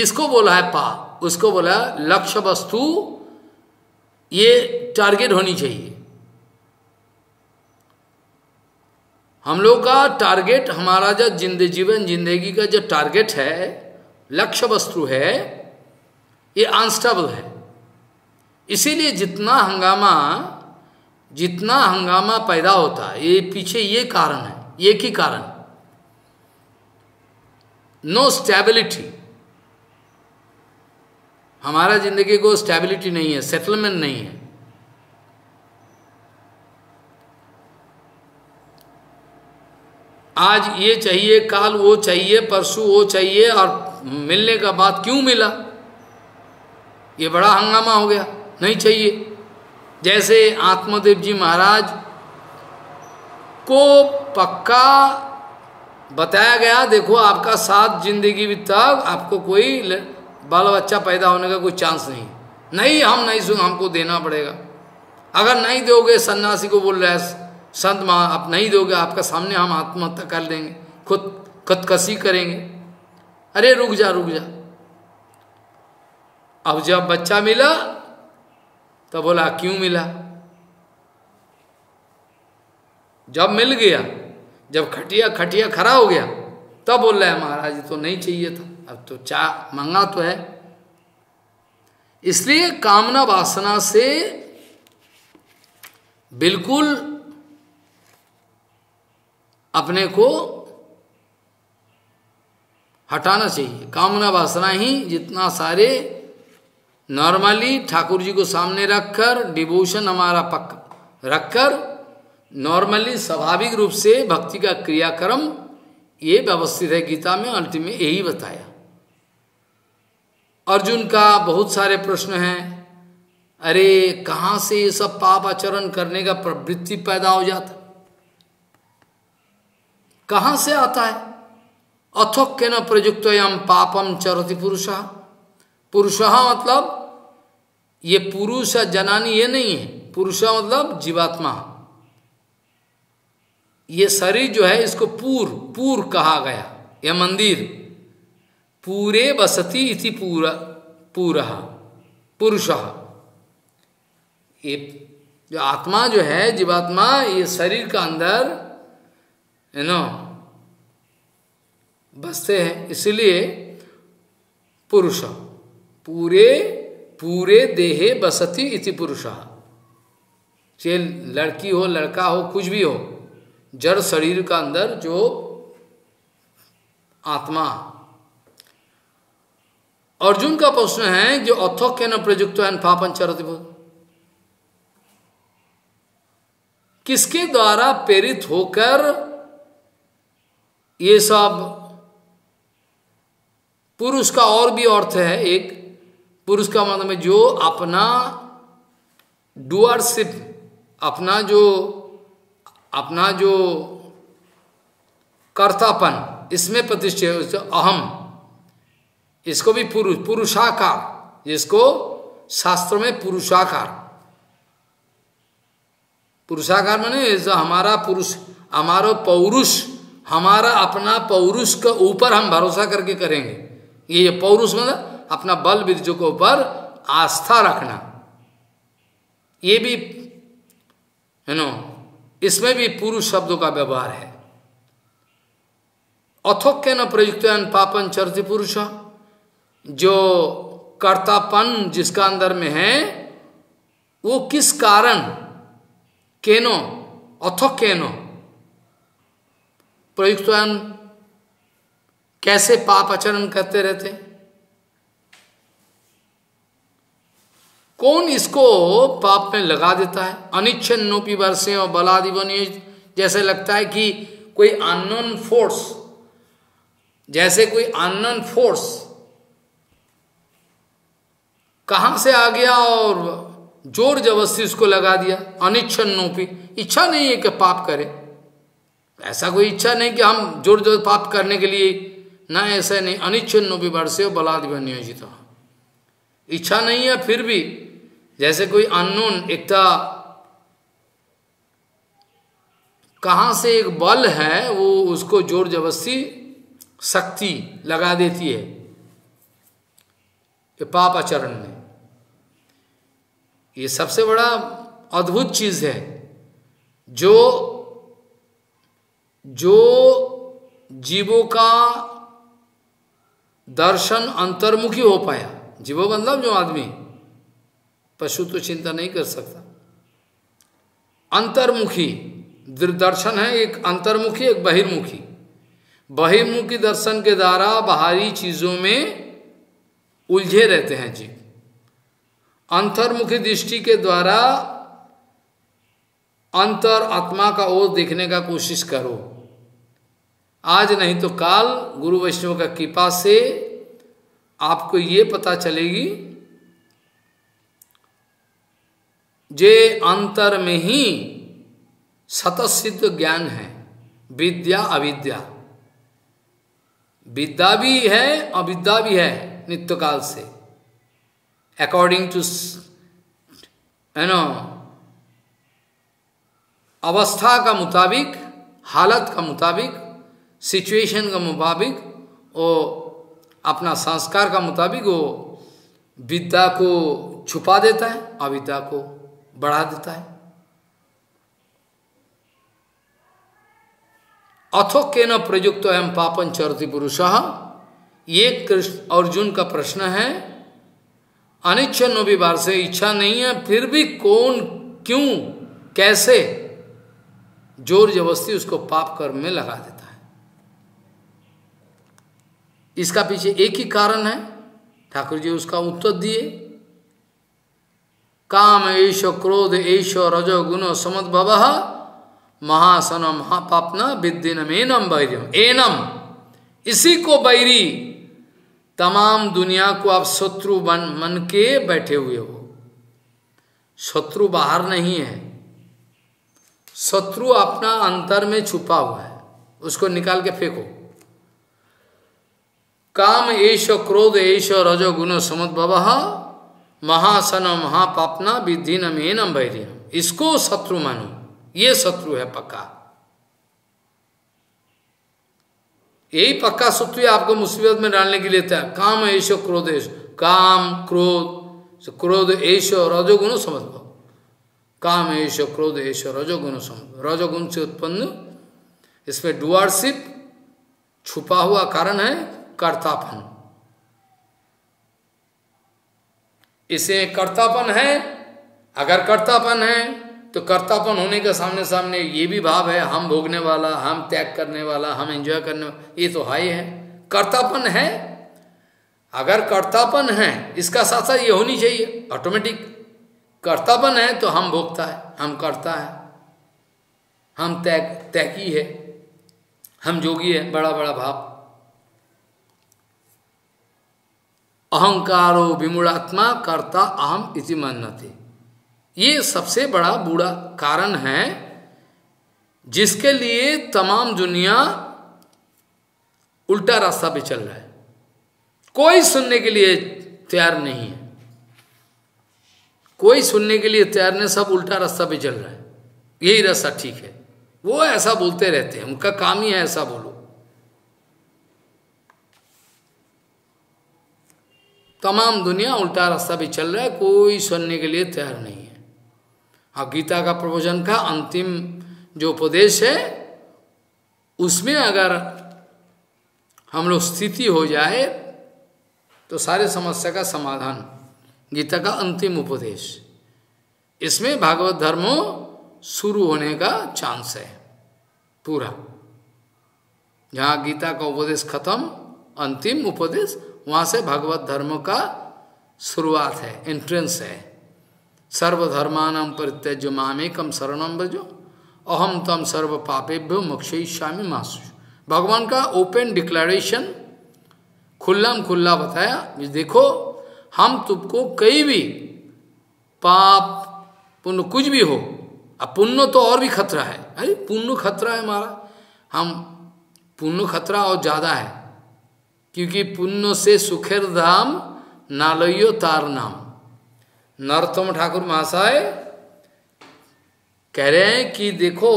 इसको बोला है पाप, उसको बोला लक्ष्य वस्तु, ये टारगेट होनी चाहिए। हम लोग का टारगेट, हमारा जो जिंदगी का जो टारगेट है, लक्ष्य वस्तु है, ये अनस्टेबल है। इसीलिए जितना हंगामा पैदा होता है, ये पीछे ये कारण है, एक ही कारण, नो स्टेबिलिटी। हमारा जिंदगी को स्टेबिलिटी नहीं है, सेटलमेंट नहीं है। आज ये चाहिए, कल वो चाहिए, परसों वो चाहिए, और मिलने का बाद क्यों मिला, ये बड़ा हंगामा हो गया, नहीं चाहिए। जैसे आत्मदेव जी महाराज को पक्का बताया गया, देखो आपका साथ जिंदगी भी तक आपको कोई बाल बच्चा पैदा होने का कोई चांस नहीं, नहीं हम नहीं सुन, हमको देना पड़ेगा। अगर नहीं दोगे, सन्यासी को बोल रहा है संत, माँ आप नहीं दोगे, आपका सामने हम आत्महत्या कर लेंगे, खुदकशी करेंगे। अरे रुक जा। अब जब बच्चा मिला तो बोला क्यों मिला, जब मिल गया, जब खटिया खड़ा हो गया तब बोल रहा है महाराज तो नहीं चाहिए था, अब तो चाह मंगा तो है। इसलिए कामना वासना से बिल्कुल अपने को हटाना चाहिए। कामना वासना ही जितना सारे नॉर्मली ठाकुर जी को सामने रखकर, डिवोशन हमारा पक्का रखकर, नॉर्मली स्वाभाविक रूप से भक्ति का क्रियाक्रम ये व्यवस्थित है। गीता में अल्टीमेट यही बताया। अर्जुन का बहुत सारे प्रश्न हैं, अरे कहाँ से ये सब पाप आचरण करने का प्रवृत्ति पैदा हो जाता, कहाँ से आता है। अथो केन प्रयुक्तयम पापम चरति पुरुषः, पुरुषः मतलब ये पुरुष जनानी ये नहीं है, पुरुषः मतलब जीवात्मा। ये शरीर जो है इसको पूर कहा गया, यह मंदिर पूरे बसती इति पूरः पुरुषः। ये जो आत्मा जो है, जीवात्मा, ये शरीर का अंदर बसते हैं, इसलिए पुरुष पूरे देहे बसती इति पुरुषः। चाहे लड़की हो, लड़का हो, कुछ भी हो, जड़ शरीर का अंदर जो आत्मा। अर्जुन का प्रश्न है जो अथो केन प्रयुक्त पापं चरति, किसके द्वारा प्रेरित होकर ये सब। पुरुष का और भी अर्थ है, एक पुरुष का मतलब जो अपना डुअरशिप, अपना जो कर्तापन, इसमें प्रतिष्ठित अहम, इसको भी पुरुषाकार, जिसको शास्त्रों में पुरुषाकार माने हमारा पुरुष, हमारा पौरुष, हमारा अपना पौरुष के ऊपर हम भरोसा करके करेंगे। ये पौरुष मतलब अपना बल बीर्जों के ऊपर आस्था रखना, ये भी इसमें भी पुरुष शब्दों का व्यवहार है। अथोक्यन प्रयुक्तयन पापन चरति पुरुष, जो कर्तापन जिसका अंदर में है, वो किस कारण, केनो अथोक्यनो प्रयुक्तयन, कैसे पाप आचरण करते रहते, कौन इसको पाप में लगा देता है। अनिच्छन नोपी वर्षे और बलादिवनीय, जैसे लगता है कि कोई अननोन फोर्स, कहाँ से आ गया और जोर जबरदस्ती इसको लगा दिया। अनिच्छन नोपी, इच्छा नहीं है कि पाप करे, ऐसा कोई इच्छा नहीं कि हम जोर जोर पाप करने के लिए, ना ऐसा नहीं। अनिच्छन नोपी वर्षे और बलादिवनीय, इच्छा नहीं है फिर भी, जैसे कोई अननोन एकता कहाँ से एक बल है वो उसको जोर जबरदस्ती शक्ति लगा देती है पाप आचरण में। ये सबसे बड़ा अद्भुत चीज है जो जो जीवों का दर्शन अंतर्मुखी हो पाया। जीवो मतलब जो आदमी, पशु तो चिंता नहीं कर सकता। अंतर्मुखी दर्शन है, एक अंतर्मुखी एक बहिर्मुखी। बहिर्मुखी दर्शन के द्वारा बाहरी चीजों में उलझे रहते हैं जीव, अंतर्मुखी दृष्टि के द्वारा अंतर आत्मा का ओर देखने का कोशिश करो। आज नहीं तो काल गुरु वैष्णव का कृपा से आपको ये पता चलेगी जे अंतर में ही सतसिद्ध ज्ञान है। विद्या अविद्या, विद्या भी है अविद्या भी है नित्य काल से, अकॉर्डिंग टू यू नो अवस्था का मुताबिक, हालत का मुताबिक, सिचुएशन का मुताबिक, वो अपना संस्कार का मुताबिक वो विद्या को छुपा देता है, अविद्या को बढ़ा देता है। अथो के न प्रयुक्त एवं पापन चरति पुरुषः, ये कृष्ण अर्जुन का प्रश्न है। अनिच्छा नो विवार से, इच्छा नहीं है फिर भी कौन क्यों कैसे जोर जबरदस्ती उसको पाप कर्म में लगा देता है। इसका पीछे एक ही कारण है, ठाकुर जी उसका उत्तर दिए। काम एषो क्रोध एषो रजो गुणो समद्भवः महासनो महापापना विद्धिनम एनम वैरियम एनम। इसी को वैरी, तमाम दुनिया को आप शत्रु मन के बैठे हुए हो। शत्रु बाहर नहीं है, शत्रु अपना अंतर में छुपा हुआ है, उसको निकाल के फेंको। काम एषो क्रोध एषो रजो गुणो समद्भवः महासन महापापना विधिनम एनम वैरियम। इसको शत्रु मानो, ये शत्रु है पक्का। यही पक्का शत्रु आपको मुसीबत में डालने के लिए था। काम एषो क्रोध एषो, काम क्रोध, क्रोध एषो रजोगुण समझ लो, काम एषो क्रोध एषो रजोगुण समझ। रजोगुण से उत्पन्न इसमें डुअरशिप छुपा हुआ कारण है, कर्तापन। इसे कर्तापन है, अगर कर्तापन है तो कर्तापन होने के सामने सामने ये भी भाव है, हम भोगने वाला, हम त्याग करने वाला, हम एंजॉय करने वाला, ये तो हाई है, कर्तापन है। अगर कर्तापन है इसका साथ साथ ये होनी चाहिए ऑटोमेटिक, कर्तापन है तो हम भोगता है, हम करता है, हम त्यागी है, हम जोगी है, बड़ा बड़ा भाव। अहंकारो विमूढ़ात्मा कर्ता अहम इति मानते, ये सबसे बड़ा बूढ़ा कारण है जिसके लिए तमाम दुनिया उल्टा रास्ता पे चल रहा है। कोई सुनने के लिए तैयार नहीं है, कोई सुनने के लिए तैयार नहीं, सब उल्टा रास्ता पे चल रहा है। यही रास्ता ठीक है, वो ऐसा बोलते रहते हैं, उनका काम ही है ऐसा बोलो। तमाम दुनिया उल्टा रास्ता भी चल रहा है, कोई सुनने के लिए तैयार नहीं है। हाँ, गीता का प्रवचन का अंतिम जो उपदेश है उसमें अगर हम लोग स्थिति हो जाए तो सारे समस्या का समाधान। गीता का अंतिम उपदेश, इसमें भागवत धर्म शुरू होने का चांस है पूरा। जहाँ गीता का उपदेश खत्म, अंतिम उपदेश, वहाँ से भागवत धर्म का शुरुआत है, एंट्रेंस है। सर्वधर्माणां परित्यज्य मामेकं शरणं व्रज अहम तम सर्व पापेभ्यो मोक्षयिष्यामि मा शुचिः। भगवान का ओपन डिक्लेरेशन, खुल्लम खुल्ला बताया, देखो हम तुमको कहीं भी पाप पुण्य कुछ भी हो। अब पुण्य तो और भी खतरा है, अरे पुण्य खतरा है हमारा, हम पुण्य खतरा और ज़्यादा है, क्योंकि पुण्य से सुखेर धाम नालयो तार नाम। नरोत्तम ठाकुर महाशय कह रहे हैं कि देखो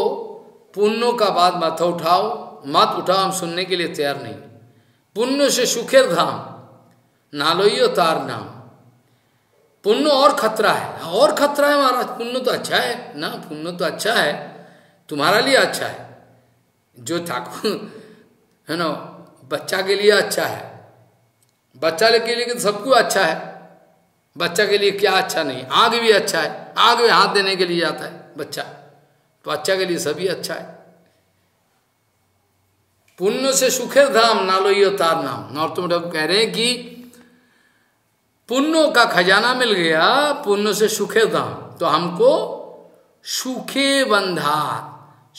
पुण्यों का बाद माथा उठाओ, मत उठाओ, हम सुनने के लिए तैयार नहीं। पुण्य से सुखेर धाम नालोइयो तार नाम। पुण्य और खतरा है, और खतरा है महाराज। पुण्य तो अच्छा है ना, पुण्य तो अच्छा है, तुम्हारा लिए अच्छा है, जो ठाकुर है ना, बच्चा के लिए अच्छा है, बच्चा के लिए सबको अच्छा है, बच्चा के लिए क्या अच्छा नहीं। आग भी अच्छा है, आग में हाथ देने के लिए जाता है बच्चा, तो बच्चा के लिए सभी अच्छा है। पुण्य से सुखेर धाम नालोइयो तार नाम। नरोत्तम ठाकुर कह रहे हैं कि पुण्यों का खजाना मिल गया, पुण्य से सुखे धाम। तो हमको सुखे बंधा,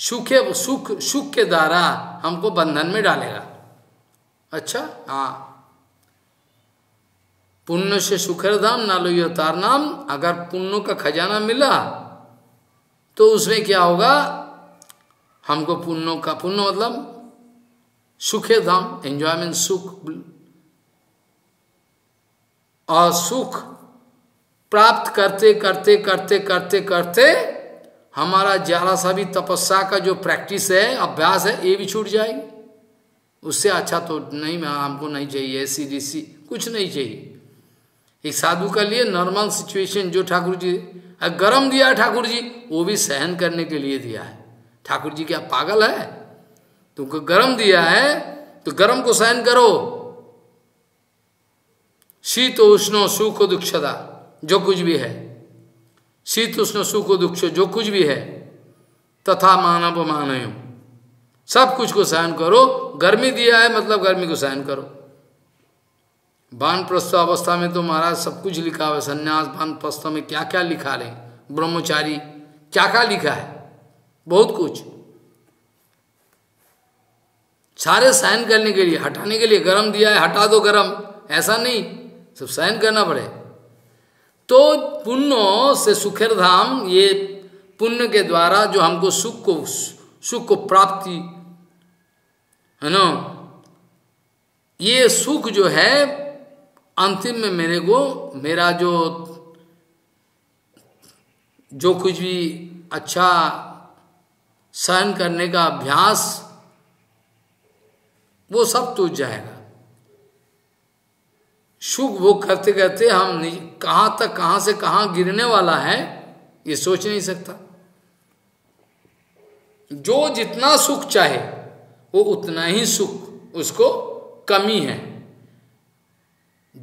सुखे सुख, सुख के द्वारा हमको बंधन में डालेगा। अच्छा, हाँ, पुण्य से सुखेर धाम नालोइयो तार नाम। अगर पुण्यों का खजाना मिला तो उसमें क्या होगा, हमको पुण्यों का, पुण्य मतलब सुखे धाम, एंजॉयमेंट, सुख, और सुख प्राप्त करते करते करते करते करते हमारा जरा सा भी तपस्या का जो प्रैक्टिस है, अभ्यास है, ये भी छूट जाएगी। उससे अच्छा तो नहीं, हमको नहीं चाहिए ऐसी ऋषि, कुछ नहीं चाहिए। एक साधु के लिए नॉर्मल सिचुएशन जो ठाकुर जी गरम दिया है, ठाकुर जी वो भी सहन करने के लिए दिया है। ठाकुर जी क्या पागल है, तुमको गरम दिया है तो गरम को सहन करो। शीत उष्ण सुख दुक्षदा जो कुछ भी है, शीत उष्ण सुख दुक्ष जो कुछ भी है, तथा मानव मानयो, सब कुछ को सहन करो। गर्मी दिया है मतलब गर्मी को सहन करो। वानप्रस्थ अवस्था में तो महाराज सब कुछ लिखा हुआ है, संन्यास वानप्रस्थ में क्या क्या लिखा है, ब्रह्मचारी क्या क्या लिखा है, बहुत कुछ। सारे सहन करने के लिए, हटाने के लिए गर्म दिया है, हटा दो गर्म, ऐसा नहीं, सब सहन करना पड़े। तो पुण्यों से सुखेर धाम, ये पुण्य के द्वारा जो हमको सुख को प्राप्ति है ना, ये सुख जो है अंतिम में मेरे को, मेरा जो कुछ भी अच्छा सहन करने का अभ्यास, वो सब टूट जाएगा। सुख भोग करते करते हम कहाँ तक, कहाँ से कहाँ गिरने वाला है, ये सोच नहीं सकता। जो जितना सुख चाहे वो उतना ही सुख, उसको कमी है।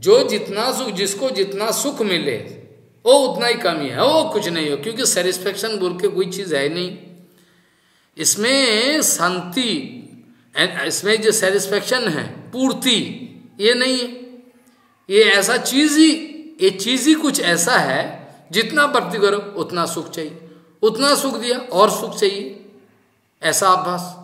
जो जितना सुख, जिसको जितना सुख मिले वो उतना ही कमी है, वो कुछ नहीं हो, क्योंकि सेटिस्फेक्शन बोल के कोई चीज़ है नहीं। इसमें शांति, इसमें जो सेटिस्फेक्शन है, पूर्ति, ये नहीं है। ये ऐसा चीज ही, ये चीज ही कुछ ऐसा है, जितना भक्ति करो उतना सुख चाहिए, उतना सुख दिया और सुख चाहिए, ऐसा अभ्यास।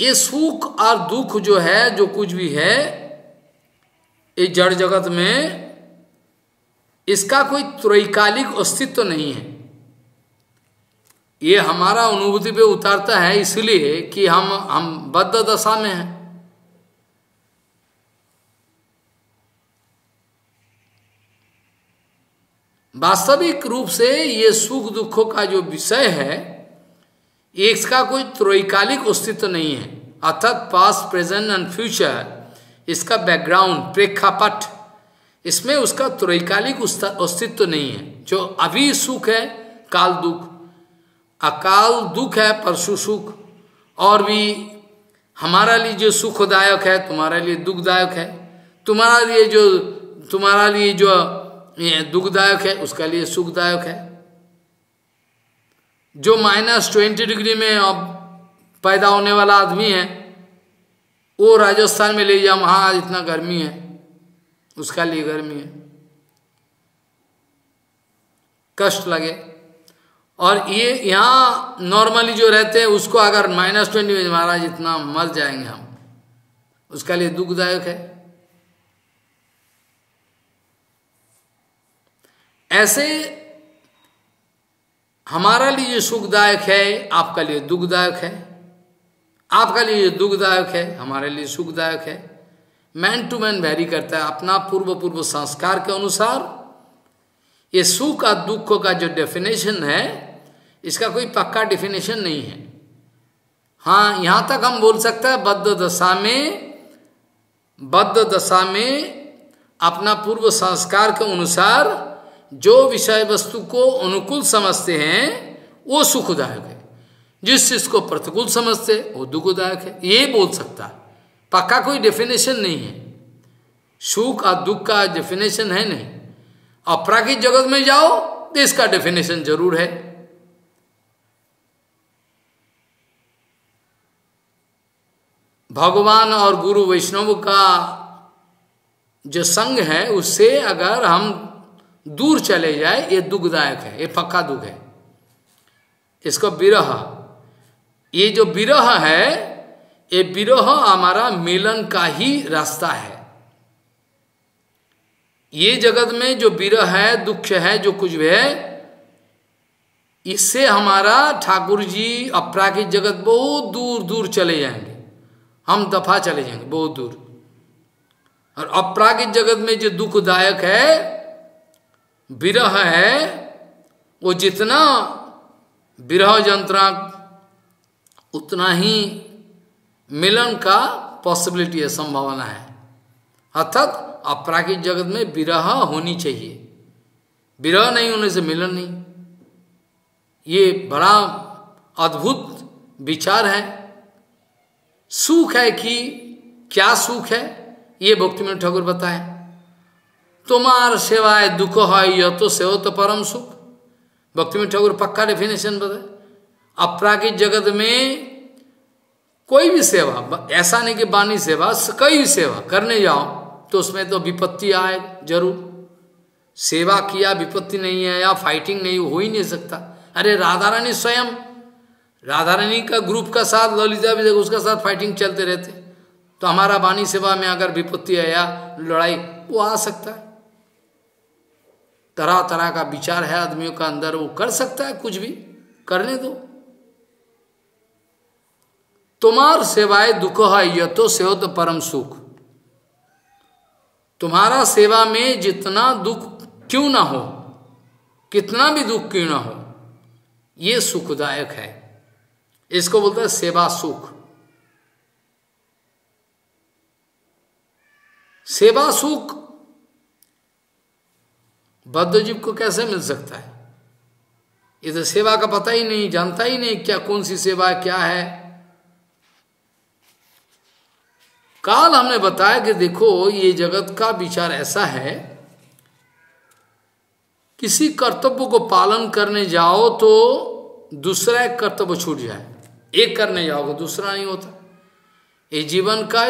ये सुख और दुख जो है, जो कुछ भी है इस जड़ जगत में, इसका कोई त्रैकालिक अस्तित्व नहीं है। ये हमारा अनुभूति पे उतारता है, इसलिए कि हम बद्ध दशा में हैं। वास्तविक रूप से ये सुख दुखों का जो विषय है, इसका कोई त्रैकालिक अस्तित्व नहीं है, अर्थात पास्ट, प्रेजेंट एंड फ्यूचर, इसका बैकग्राउंड, प्रेक्षापट, इसमें उसका त्रैकालिक अस्तित्व नहीं है। जो अभी सुख है, काल दुख, अकाल दुख है, परशु सुख, और भी हमारा लिए जो सुखदायक है तुम्हारे लिए दुखदायक है, तुम्हारा लिए जो ये दुखदायक है उसका लिए सुखदायक है। जो -20 डिग्री में अब पैदा होने वाला आदमी है, वो राजस्थान में ले जाओ, वहाँ आज इतना गर्मी है, उसका लिए गर्मी है, कष्ट लगे। और ये यहाँ नॉर्मली जो रहते हैं उसको अगर -20 में, महाराज इतना मर जाएंगे हम, उसका लिए दुखदायक है। ऐसे हमारा लिए सुखदायक है, आपका लिए दुखदायक है, आपका लिए दुखदायक है, हमारे लिए सुखदायक है। मैन टू मैन वेरी करता है, अपना पूर्व संस्कार के अनुसार ये सुख और दुख का जो डेफिनेशन है इसका कोई पक्का डेफिनेशन नहीं है। हाँ, यहाँ तक हम बोल सकते हैं बद्ध दशा में अपना पूर्व संस्कार के अनुसार जो विषय वस्तु को अनुकूल समझते हैं वो सुखदायक है, जिस चीज को प्रतिकूल समझते वो दुखदायक है, ये बोल सकता है। पक्का कोई डेफिनेशन नहीं है, सुख और दुख का डेफिनेशन है नहीं। अपराकृत जगत में जाओ तो इसका डेफिनेशन जरूर है। भगवान और गुरु वैष्णव का जो संग है उससे अगर हम दूर चले जाए ये दुखदायक है, ये पक्का दुख है। इसको विरह, ये जो विरह है ये विरह हमारा मिलन का ही रास्ता है। ये जगत में जो विरह है, दुख है, जो कुछ भी है, इससे हमारा ठाकुर जी अपराकृत जगत बहुत दूर दूर चले जाएंगे, हम दफा चले जाएंगे बहुत दूर। और अपराकृत जगत में जो दुखदायक है, विरह है, वो जितना विरह यंत्रणा उतना ही मिलन का पॉसिबिलिटी है, संभावना है। अर्थात अपराकृत जगत में विरह होनी चाहिए, विरह नहीं होने से मिलन नहीं। ये बड़ा अद्भुत विचार है। सुख है कि क्या सुख है ये भक्तिविनोद ठाकुर बताए, तुम्हार सेवाए दुख है यह तो सेव तो परम सुख। भक्तिविनोद ठाकुर पक्का डेफिनेशन बताए। अपराकृत जगत में कोई भी सेवा, ऐसा नहीं कि वाणी सेवा, कोई भी सेवा करने जाओ तो उसमें तो विपत्ति आए जरूर। सेवा किया विपत्ति नहीं है या फाइटिंग नहीं, हो ही नहीं सकता। अरे राधा रानी स्वयं, राधा रानी का ग्रुप का साथ ललिता भी उसका साथ फाइटिंग चलते रहते, तो हमारा वाणी सेवा में अगर विपत्ति है या लड़ाई वो आ सकता है। तरह तरह का विचार है आदमियों का अंदर, वो कर सकता है, कुछ भी करने दो। तुम्हार सेवाए दुख है यह तो सेव तो परम सुख। तुम्हारा सेवा में जितना दुख क्यों ना हो, कितना भी दुख क्यों ना हो, ये सुखदायक है। इसको बोलता है सेवा सुख। सेवा सुख बद्ध जीव को कैसे मिल सकता है? ये तो सेवा का पता ही नहीं, जानता ही नहीं क्या कौन सी सेवा क्या है। काल हमने बताया कि देखो ये जगत का विचार ऐसा है, किसी कर्तव्य को पालन करने जाओ तो दूसरा एक कर्तव्य छूट जाए, एक करने जाओगे दूसरा नहीं होता। ये जीवन का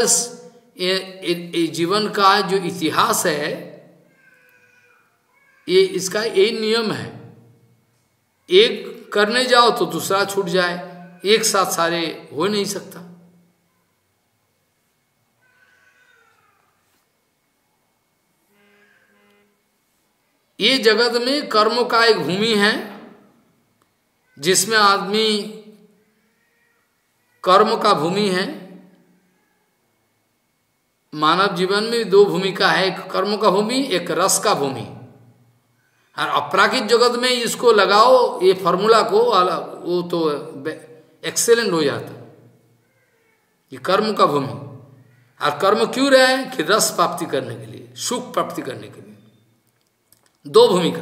जीवन का जो इतिहास है, ये इसका ये नियम है, एक करने जाओ तो दूसरा छूट जाए, एक साथ सारे हो नहीं सकता। ये जगत में कर्मों का एक भूमि है, जिसमें आदमी कर्म का भूमि है। मानव जीवन में दो भूमिका है, एक कर्म का भूमि, एक रस का भूमि। और अपराकृत जगत में इसको लगाओ ये फॉर्मूला को, वो तो एक्सेलेंट हो जाता। ये कर्म का भूमि, और कर्म क्यों रहे हैं कि रस प्राप्ति करने के लिए, सुख प्राप्ति करने के लिए। दो भूमिका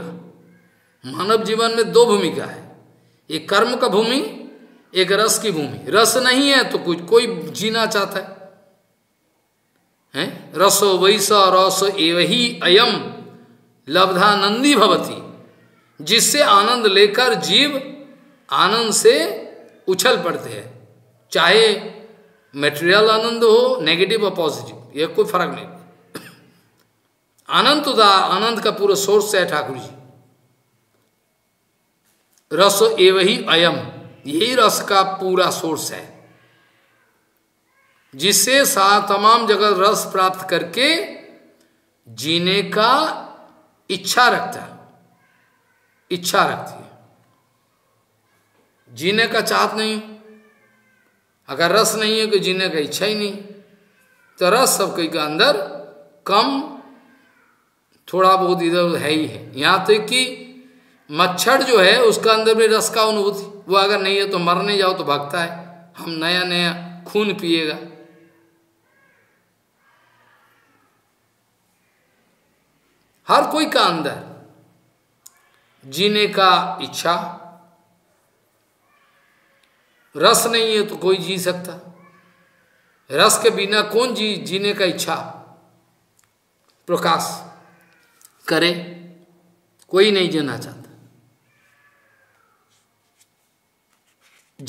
मानव जीवन में, दो भूमिका है, एक कर्म का भूमि, एक रस की भूमि। रस नहीं है तो कुछ कोई जीना चाहता है, रसो वैसा रस एवही अयम लब्धानंदी भवती, जिससे आनंद लेकर जीव आनंद से उछल पड़ते हैं, चाहे मेटेरियल आनंद हो, नेगेटिव और पॉजिटिव, यह कोई फर्क नहीं। आनंद तो आनंद का पूरा सोर्स है ठाकुर जी। रसो एवही अयम, यही रस का पूरा सोर्स है, जिससे तमाम जगत रस प्राप्त करके जीने का इच्छा रखती है। जीने का चाहत नहीं, अगर रस नहीं है कि जीने का इच्छा ही नहीं, तो रस सबके अंदर कम थोड़ा बहुत इधर है ही है, यहाँ तक कि मच्छर जो है उसका अंदर में रस का अनुभूति, वो अगर नहीं है तो मरने जाओ तो भागता है, हम नया नया खून पिएगा। हर कोई का अंदर जीने का इच्छा, रस नहीं है तो कोई जी सकता, रस के बिना कौन जीने का इच्छा प्रकाश करे, कोई नहीं जीना चाहता।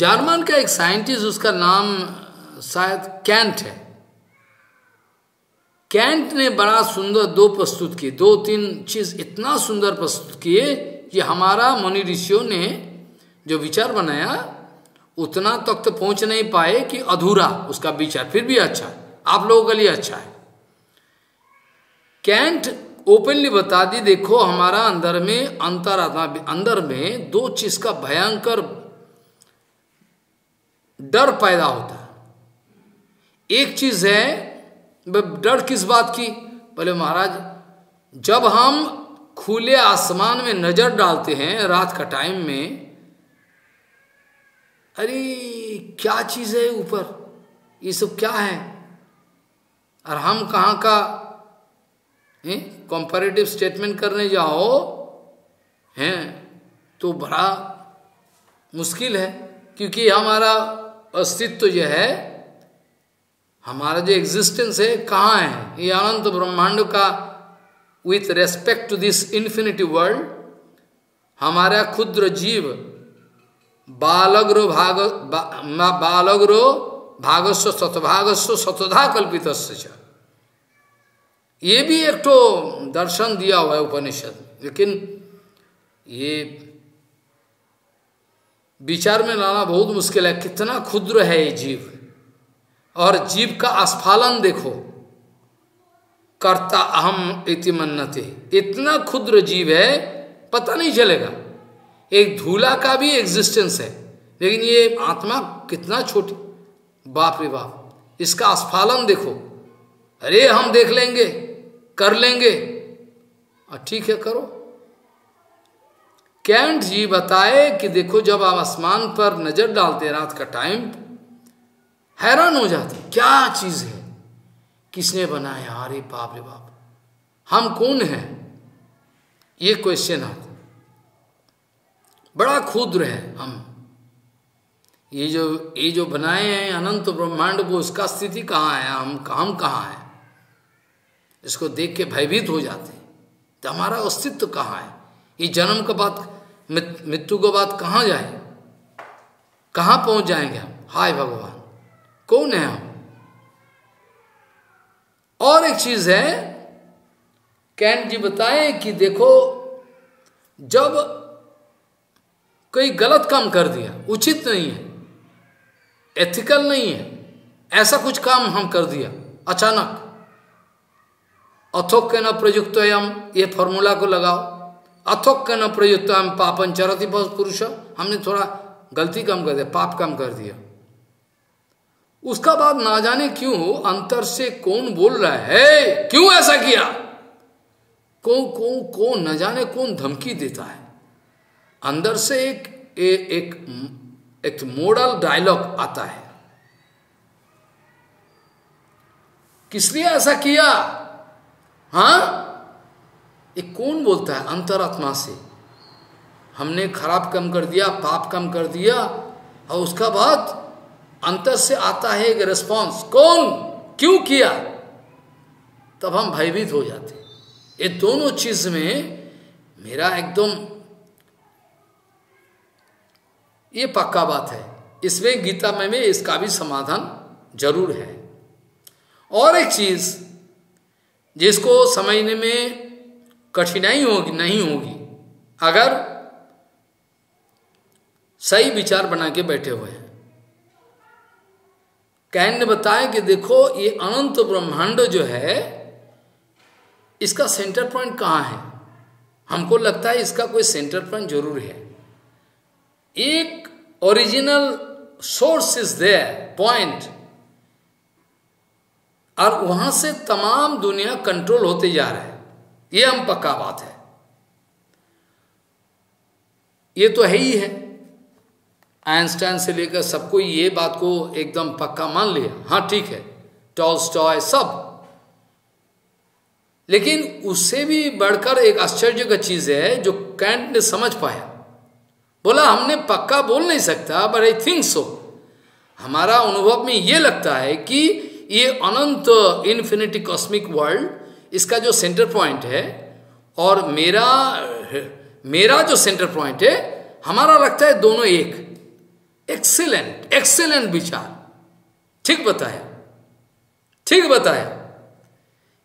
जर्मन का एक साइंटिस्ट, उसका नाम शायद कांट है, कांट ने बड़ा सुंदर दो प्रस्तुत किए, दो तीन चीज इतना सुंदर प्रस्तुत किए कि हमारा मुनि ऋषियों ने जो विचार बनाया उतना तक तो पहुंच नहीं पाए कि अधूरा उसका विचार, फिर भी अच्छा आप लोगों के लिए अच्छा है। कांट ओपनली बता दी, देखो हमारा अंदर में अंतरात्मा, अंदर में दो चीज का भयंकर डर पैदा होता है। एक चीज है डर, किस बात की? बोले महाराज जब हम खुले आसमान में नजर डालते हैं रात का टाइम में, अरे क्या चीज है ऊपर, ये सब क्या है, और हम कहाँ का कंपैरेटिव स्टेटमेंट करने जाओ हैं तो बड़ा मुश्किल है, क्योंकि हमारा अस्तित्व जो है, हमारा जो एग्जिस्टेंस है कहाँ है, ये अनंत ब्रह्मांड का with respect to this infinity world हमारा क्षुद्र जीव बालग्रो भागस्व सतभागस्व सतधा कल्पितस्य च, ये भी एक तो दर्शन दिया हुआ है उपनिषद, लेकिन ये विचार में लाना बहुत मुश्किल है, कितना क्षुद्र है ये जीव। और जीव का आस्फालन देखो, कर्ता अहम इति मन्यते, इतना क्षुद्र जीव है पता नहीं चलेगा, एक धूला का भी एग्जिस्टेंस है, लेकिन ये आत्मा कितना छोटी, बाप रे बाप, इसका आस्फालन देखो। अरे हम देख लेंगे, कर लेंगे, ठीक है करो। कांट जी बताए कि देखो जब आप आसमान पर नजर डालते हैं रात का टाइम, हैरान हो जाते क्या चीज है, किसने बनाया, अरे बाप रे बाप, हम कौन हैं, ये क्वेश्चन आता, बड़ा क्षुद्र है हम। ये जो बनाए हैं अनंत ब्रह्मांड को, उसका स्थिति कहाँ है, हम कहाँ हैं, इसको देख के भयभीत हो जाते हैं, तो हमारा अस्तित्व कहाँ है, ये जन्म के बाद मृत्यु के बाद कहाँ जाए, कहाँ पहुँच जाएंगे हम, हाय भगवान कौन है हम। और एक चीज है कांट जी बताएं कि देखो जब कोई गलत काम कर दिया, उचित नहीं है, एथिकल नहीं है, ऐसा कुछ काम हम कर दिया अचानक, अथोक न प्रयुक्त हम, ये फॉर्मूला को लगाओ, अथोक न प्रयुक्त हम पापन चरति पुरुष, हमने थोड़ा गलती काम कर दिया, पाप काम कर दिया, उसका बाद ना जाने क्यों अंतर से कौन बोल रहा है, hey, क्यों ऐसा किया, कौन न जाने कौन धमकी देता है, अंदर से एक मोरल डायलॉग आता है, किस लिए ऐसा किया, हाँ ये कौन बोलता है अंतरात्मा से, हमने खराब काम कर दिया, पाप काम कर दिया, और उसका बाद अंतर से आता है एक रिस्पॉन्स, कौन क्यों किया, तब हम भयभीत हो जाते। ये दोनों चीज में मेरा एकदम ये पक्का बात है, इसमें गीता में इसका भी समाधान जरूर है। और एक चीज जिसको समझने में कठिनाई होगी नहीं होगी अगर सही विचार बना के बैठे हुए हैं। कांट ने बताया कि देखो ये अनंत ब्रह्मांड जो है इसका सेंटर पॉइंट कहाँ है, हमको लगता है इसका कोई सेंटर पॉइंट जरूर है, एक original source is there point, और वहां से तमाम दुनिया कंट्रोल होते जा रहा है, ये हम पक्का बात है, ये तो है ही है। आइंस्टाइन से लेकर सबको ये बात को एकदम पक्का मान लिया, हाँ ठीक है, टॉल्स्टॉय सब। लेकिन उससे भी बढ़कर एक आश्चर्य का चीज है जो कांट ने समझ पाया। बोला हमने पक्का बोल नहीं सकता, बट आई थिंक सो, हमारा अनुभव में ये लगता है कि ये अनंत इन्फिनिटी कॉस्मिक वर्ल्ड इसका जो सेंटर पॉइंट है और मेरा जो सेंटर पॉइंट है, हमारा लगता है दोनों एक। एक्सीलेंट एक्सीलेंट विचार, ठीक बताया, ठीक बताया।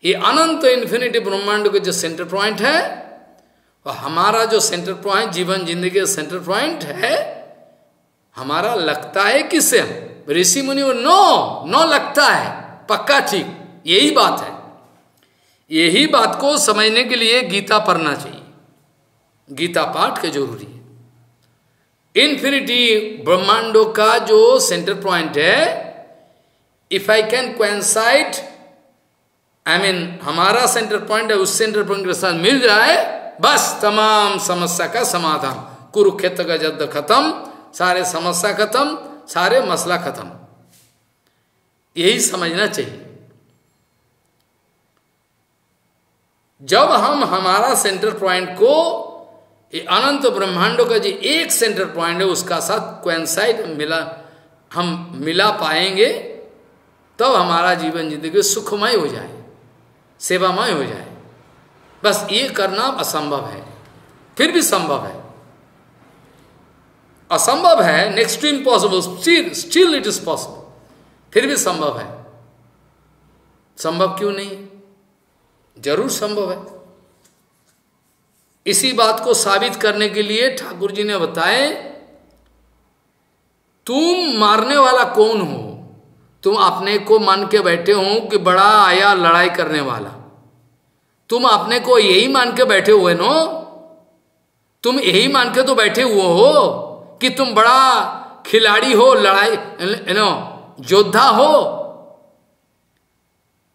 ये अनंत इन्फिनिटी ब्रह्मांड का जो सेंटर पॉइंट है और हमारा जो सेंटर पॉइंट जीवन जिंदगी का सेंटर पॉइंट है, हमारा लगता है किससे? ऋषि मुनि और नो लगता है पक्का, ठीक यही बात है। यही बात को समझने के लिए गीता पढ़ना चाहिए, गीता पाठ के जरूरी है। इन्फिनिटी ब्रह्मांडों का जो सेंटर पॉइंट है, if I can coincide, I mean हमारा सेंटर पॉइंट है उस सेंटर पॉइंट के साथ मिल जाए, बस तमाम समस्या का समाधान, कुरुक्षेत्र का युद्ध खत्म, सारे समस्या खत्म, सारे मसला खत्म। यही समझना चाहिए। जब हम हमारा सेंटर पॉइंट को अनंत ब्रह्मांडों का जो एक सेंटर पॉइंट है उसका साथ कोइंसाइड हम मिला पाएंगे, तब हमारा जीवन जिंदगी सुखमय हो जाए, सेवामय हो जाए। बस ये करना असंभव है, फिर भी संभव है। असंभव है, next to impossible, still it is possible, फिर भी संभव है। संभव क्यों नहीं? जरूर संभव है। इसी बात को साबित करने के लिए ठाकुर जी ने बताए, तुम मारने वाला कौन हो? तुम अपने को मान के बैठे हो कि बड़ा आया लड़ाई करने वाला। तुम अपने को यही मान के बैठे हुए नो, तुम यही मान के तो बैठे हुए हो कि तुम बड़ा खिलाड़ी हो, लड़ाई नो योद्धा हो।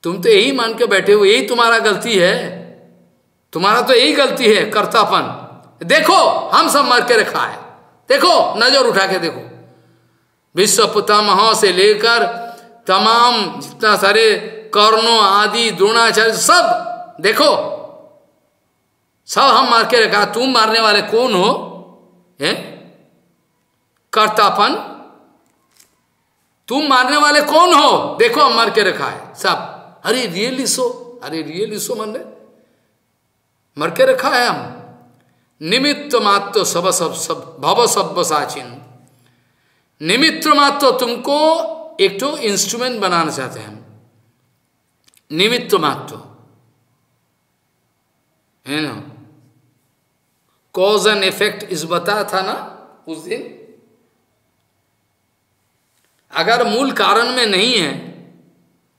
तुम तो यही मान के बैठे हो, यही तुम्हारा गलती है, तुम्हारा तो यही गलती है, कर्तापन। देखो हम सब मर के रखा है, देखो नजर उठा के देखो, विश्व पितामहों से लेकर तमाम जितना सारे कर्णों आदि द्रोणाचार्य सब, देखो सब हम मार के रखा, तुम मारने वाले कौन हो? हैं? कर्तापन, तुम मारने वाले कौन हो? देखो हम मार के रखा है सब। अरे रियली सो, अरे रियली सो, मन मर के रखा है हम। निमित्त मात्र सब सब सब भव सब बसाचिन, निमित्त मात्र तुमको एक तो इंस्ट्रूमेंट बनाना चाहते हैं हम, निमित्त मात्र है ना। कॉज एंड इफेक्ट इस बताया था ना उस दिन, अगर मूल कारण में नहीं है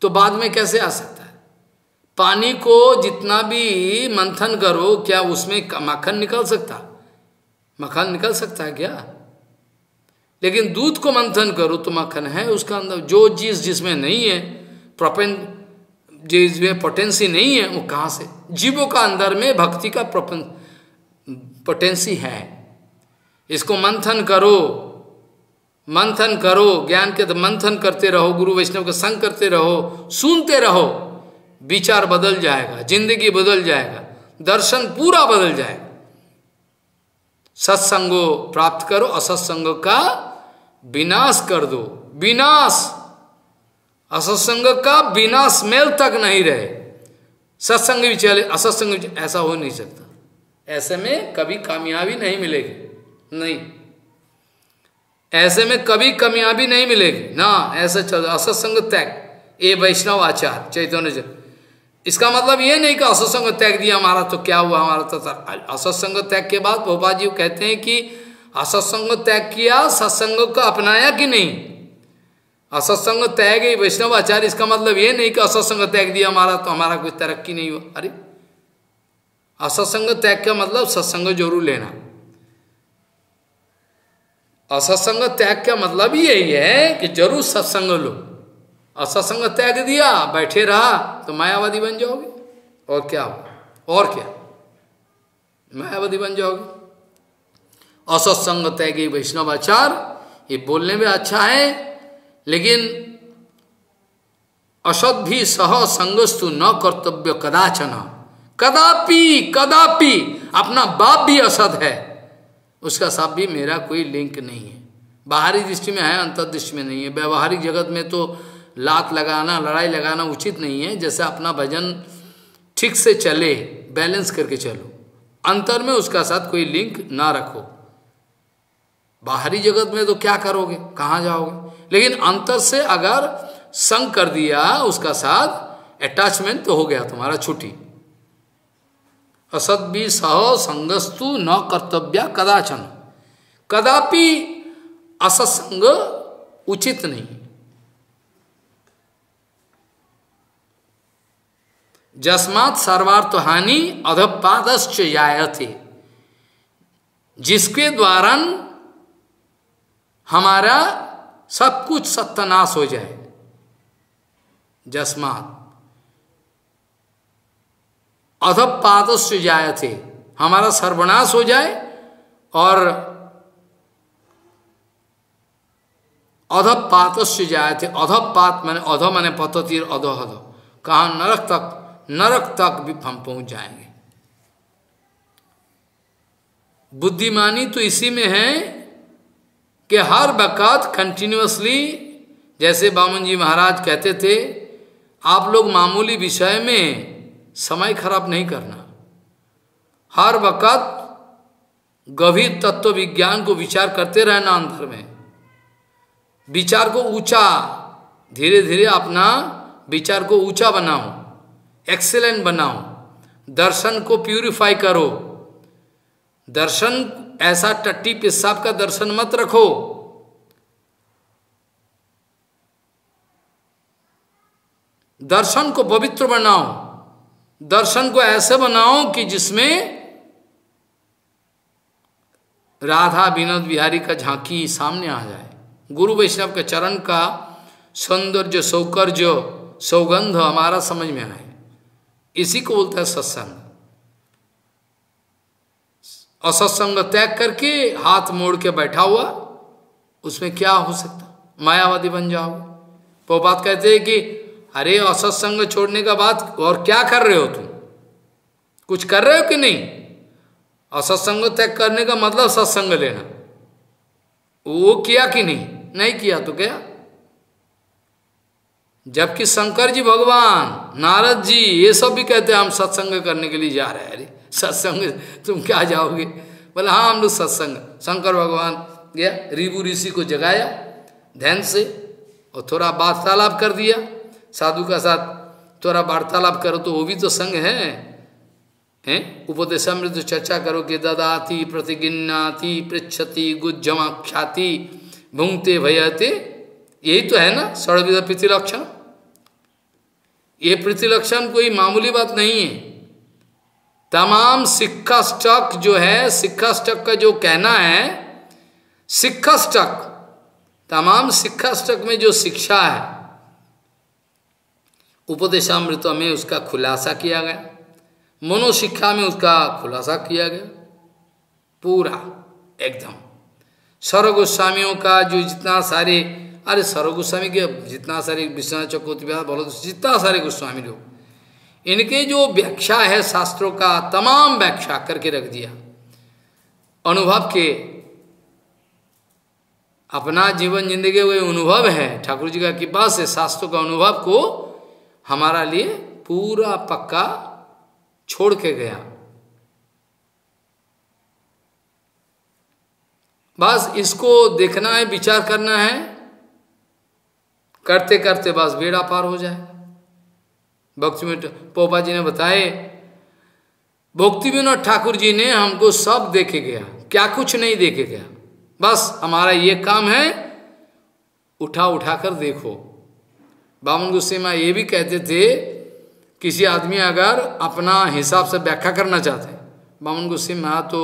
तो बाद में कैसे आ सकता है? पानी को जितना भी मंथन करो, क्या उसमें मक्खन निकल सकता? मक्खन निकल सकता है क्या? लेकिन दूध को मंथन करो तो मक्खन है उसका अंदर। जो चीज जिसमें नहीं है, जिसमें पोटेंसी नहीं है, वो कहाँ से? जीवों का अंदर में भक्ति का पोटेंसी है, इसको मंथन करो, मंथन करो ज्ञान के, तो मंथन करते रहो, गुरु वैष्णव का संग करते रहो, सुनते रहो, विचार बदल जाएगा, जिंदगी बदल जाएगा, दर्शन पूरा बदल जाएगा। सत्संगो प्राप्त करो, असत्संग का विनाश कर दो, विनाश। असत्संग का विनाश मेल तक नहीं रहे, सत्संग भी चले, असत्संग भी, ऐसा हो नहीं सकता। ऐसे में कभी कामयाबी नहीं मिलेगी, नहीं, ऐसे में कभी कामयाबी नहीं मिलेगी ना। ऐसा चल असत्संग त्याग, ये वैष्णव आचार चैतन्य। इसका मतलब ये नहीं कि असत्संग त्याग दिया हमारा तो क्या हुआ, हमारा तो। असत्संग त्याग के बाद भोपाल जी कहते हैं कि असत्संग त्याग किया, सत्संग को अपनाया कि नहीं। असत्संग त्याग ही वैष्णव आचार्य, इसका मतलब ये नहीं कि असत्संग त्याग दिया हमारा तो हमारा कुछ तरक्की नहीं हुआ। अरे असत्संग त्याग का मतलब सत्संग जरूर लेना। असत्संग त्याग का मतलब ही यही है कि जरूर सत्संग लो। असत्संग त्याग दिया, बैठे रहा तो मायावादी बन जाओगे और क्या हो। और क्या, मायावादी बन जाओगे। असत्संग त्यागी वैष्णवाचार, ये बोलने में अच्छा है लेकिन असत भी सह संगस्तु न कर्तव्य कदाचन, कदापि कदापि अपना बाप भी असत है उसका साथ भी मेरा कोई लिंक नहीं है। बाहरी दृष्टि में है, अंतर्दृष्टि में नहीं है। व्यवहारिक जगत में तो लात लगाना लड़ाई लगाना उचित नहीं है। जैसे अपना भजन ठीक से चले, बैलेंस करके चलो, अंतर में उसका साथ कोई लिंक ना रखो। बाहरी जगत में तो क्या करोगे, कहाँ जाओगे, लेकिन अंतर से अगर संग कर दिया उसका साथ, अटैचमेंट तो हो गया तुम्हारा, छुट्टी। असद भी सह संगस्तु न कर्तव्य कदाचन, कदापि असत्संग उचित नहीं। जस्मात् सर्वार्थ हानि अधपादश्च जायते, जिसके द्वारा हमारा सब कुछ सत्यानाश हो जाए। जस्मात् अधपादश्च जायते, हमारा सर्वनाश हो जाए और अधपातश्च जायते। अधपात माने अध माने पततिर अधोहध, कहाँ नरक तक, नरक तक भी हम पहुंच जाएंगे। बुद्धिमानी तो इसी में है कि हर वक़्त कंटिन्यूसली, जैसे बामन जी महाराज कहते थे, आप लोग मामूली विषय में समय खराब नहीं करना, हर वक़्त गंभीर तत्व विज्ञान को विचार करते रहना। अंतर में विचार को ऊंचा, धीरे धीरे अपना विचार को ऊंचा बनाओ, एक्सेलेंट बनाओ, दर्शन को प्यूरिफाई करो। दर्शन ऐसा टट्टी पेशाब का दर्शन मत रखो। दर्शन को पवित्र बनाओ, दर्शन को ऐसे बनाओ कि जिसमें राधा विनोद बिहारी का झांकी सामने आ जाए, गुरु वैष्णव के चरण का सौंदर्य सौकर्य सौगंध हमारा समझ में आए। इसी को बोलता है सत्संग। असत्संग त्याग करके हाथ मोड़ के बैठा हुआ, उसमें क्या हो सकता, मायावादी बन जाओगे। प्रभुपाद कहते हैं कि अरे असत्संग छोड़ने का बात, और क्या कर रहे हो तुम, कुछ कर रहे हो कि नहीं। असत्संग त्याग करने का मतलब सत्संग लेना। वो किया कि नहीं, नहीं किया तो क्या। जबकि शंकर जी भगवान, नारद जी, ये सब भी कहते हैं हम सत्संग करने के लिए जा रहे हैं। अरे सत्संग तुम क्या जाओगे, बोला हाँ हम लोग सत्संग। शंकर भगवान गया, रिभु ऋषि को जगाया ध्यान से और थोड़ा वार्तालाप कर दिया, साधु का साथ थोड़ा वार्तालाप करो तो वो भी तो संग है। उपदेशामृत चर्चा करो कि ददाति प्रतिगिन्नाति पृच्छति गुज्जमाख्याति भुंगते भयते, यही तो है ना सर्वविध प्रतिलक्षण। ये प्रतिलक्षण कोई मामूली बात नहीं है। तमाम शिक्षा स्टक जो है, शिक्षा स्टक का जो कहना है, शिक्षा स्टक, तमाम शिक्षा स्टक में जो शिक्षा है उपदेशामृत में उसका खुलासा किया गया, मनोशिक्षा में उसका खुलासा किया गया पूरा एकदम। सर्व गोस्वामियों का जो जितना सारे, अरे सर्व गोस्वामी के जितना सारे, विश्वनाथ चक्रवर्ती बोलो, जितना सारे गोस्वामी लोग, इनके जो व्याख्या है शास्त्रों का, तमाम व्याख्या करके रख दिया अनुभव के। अपना जीवन जिंदगी वो अनुभव है ठाकुर जी का कृपा से, शास्त्रों का अनुभव को हमारा लिए पूरा पक्का छोड़ के गया। बस इसको देखना है, विचार करना है, करते करते बस बेड़ा पार हो जाए। भक्ति में पोपा जी ने बताए, भक्तिविनोद ठाकुर जी ने हमको सब देखे गया, क्या कुछ नहीं देखे गया। बस हमारा ये काम है उठा उठा कर देखो। बावन गुस्सिमां ये भी कहते थे, किसी आदमी अगर अपना हिसाब से व्याख्या करना चाहते, बावन गुस्सिमां तो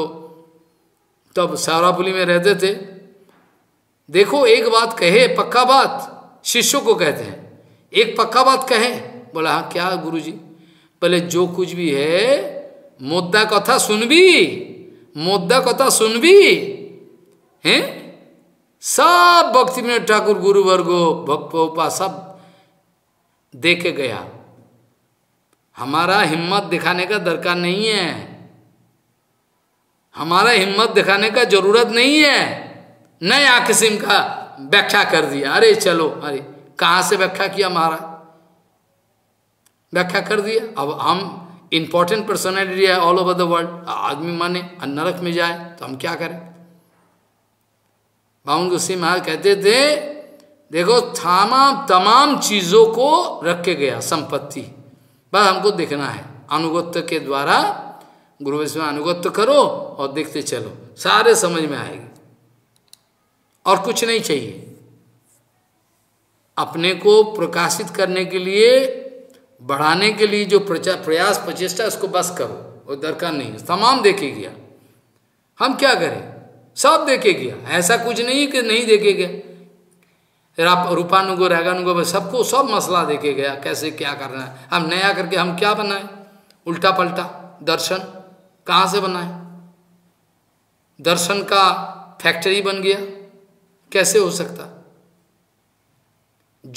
तब सारापुली में रहते थे, देखो एक बात कहे पक्का बात, शिष्यों को कहते हैं एक पक्का बात कहे। बोला हाँ क्या गुरुजी, पहले जो कुछ भी है मुद्दा कथा सुनबी, मुद्दा कथा सुनबी हैं। सब भक्तिविनोद ठाकुर गुरुवर्गो भक्तोपा सब देखे गया। हमारा हिम्मत दिखाने का दरकार नहीं है, हमारा हिम्मत दिखाने का जरूरत नहीं है। नया किस्म का व्याख्या कर दिया, अरे चलो, अरे कहाँ से व्याख्या किया महाराज, व्याख्या कर दिया। अब हम इम्पोर्टेंट पर्सनैलिटी है ऑल ओवर द वर्ल्ड, आदमी माने नरक में जाए तो हम क्या करें। बावन गुस्सिमां महाराज कहते थे देखो तमाम चीजों को रखे गया संपत्ति, बस हमको देखना है अनुगत्य के द्वारा गुरु वैष्णव अनुगत्य करो और देखते चलो, सारे समझ में आएगी और कुछ नहीं चाहिए। अपने को प्रकाशित करने के लिए, बढ़ाने के लिए जो प्रयास प्रचेष्टा उसको बस करो, वो दरकार नहीं है। तमाम देखे गया, हम क्या करें, सब देखे गया। ऐसा कुछ नहीं कि नहीं देखे गया, रूपानुगो रागानुगो में सबको सब मसला देखे गया, कैसे क्या करना है। हम नया करके हम क्या बनाए, उल्टा पलटा दर्शन कहाँ से बनाए, दर्शन का फैक्ट्री बन गया, कैसे हो सकता।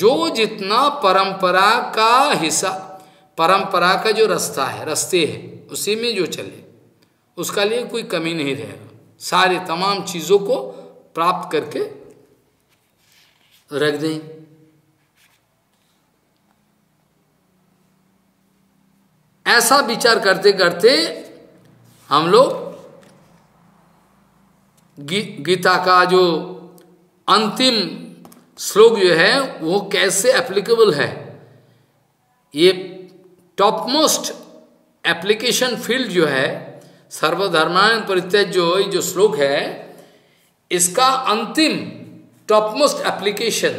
जो जितना परंपरा का हिस्सा, परंपरा का जो रास्ता है, रास्ते है, उसी में जो चले उसका लिए कोई कमी नहीं रहेगा। सारे तमाम चीज़ों को प्राप्त करके रख दें। ऐसा विचार करते करते हम लोग गीता का जो अंतिम श्लोक जो है वो कैसे एप्लीकेबल है, ये टॉप मोस्ट एप्लीकेशन फील्ड जो है सर्वधर्मान् परित्यज्य जो श्लोक है, इसका अंतिम टॉपमोस्ट एप्लीकेशन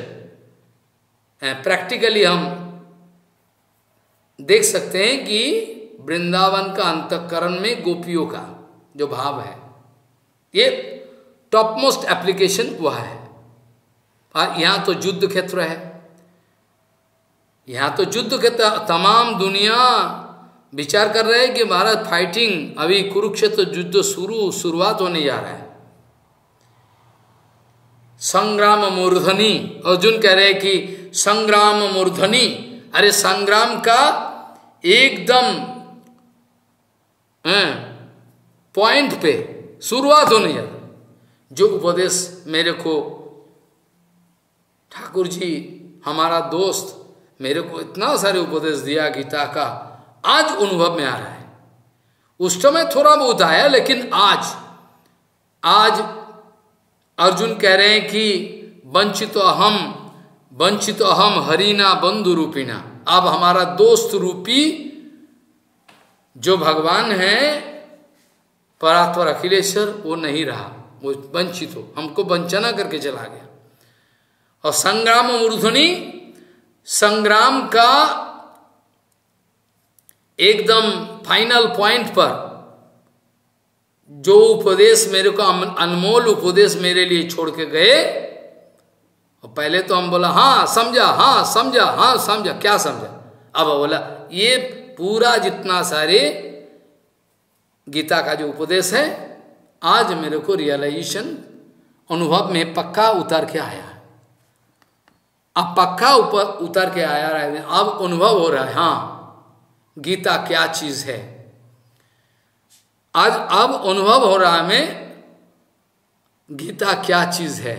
प्रैक्टिकली हम देख सकते हैं कि वृंदावन का अंतःकरण में गोपियों का जो भाव है, ये टॉपमोस्ट एप्लीकेशन वह है। और यहाँ तो युद्ध क्षेत्र है, यहाँ तो युद्ध क्षेत्र, तमाम दुनिया विचार कर रहे हैं कि भारत फाइटिंग, अभी कुरुक्षेत्र युद्ध शुरुआत होने जा रहा है, संग्राम मूर्धनी। अर्जुन कह रहे कि संग्राम मूर्धनी, अरे संग्राम का एकदम पॉइंट पे शुरुआत होने जा। जो उपदेश मेरे को ठाकुर जी हमारा दोस्त मेरे को इतना सारे उपदेश दिया गीता का, आज अनुभव में आ रहा है। उस समय थोड़ा बहुत आया, लेकिन आज अर्जुन कह रहे हैं कि वंचितो अहम हरिना बंधु रूपिणा, अब हमारा दोस्त रूपी जो भगवान है परात्पर अखिलेश्वर वो नहीं रहा, वो वंचित हो, हमको वंचना करके चला गया। और संग्राम मूर्धनी, संग्राम का एकदम फाइनल पॉइंट पर जो उपदेश मेरे को, अनमोल उपदेश मेरे लिए छोड़ के गए। और पहले तो हम बोला हाँ समझा, क्या समझा। अब बोला ये पूरा जितना सारे गीता का जो उपदेश है आज मेरे को रियलाइजेशन अनुभव में पक्का उतर के आया, अब पक्का ऊपर उतर के आया है, अब अनुभव हो रहा है हाँ गीता क्या चीज़ है। आज अब अनुभव हो रहा है हमें गीता क्या चीज है।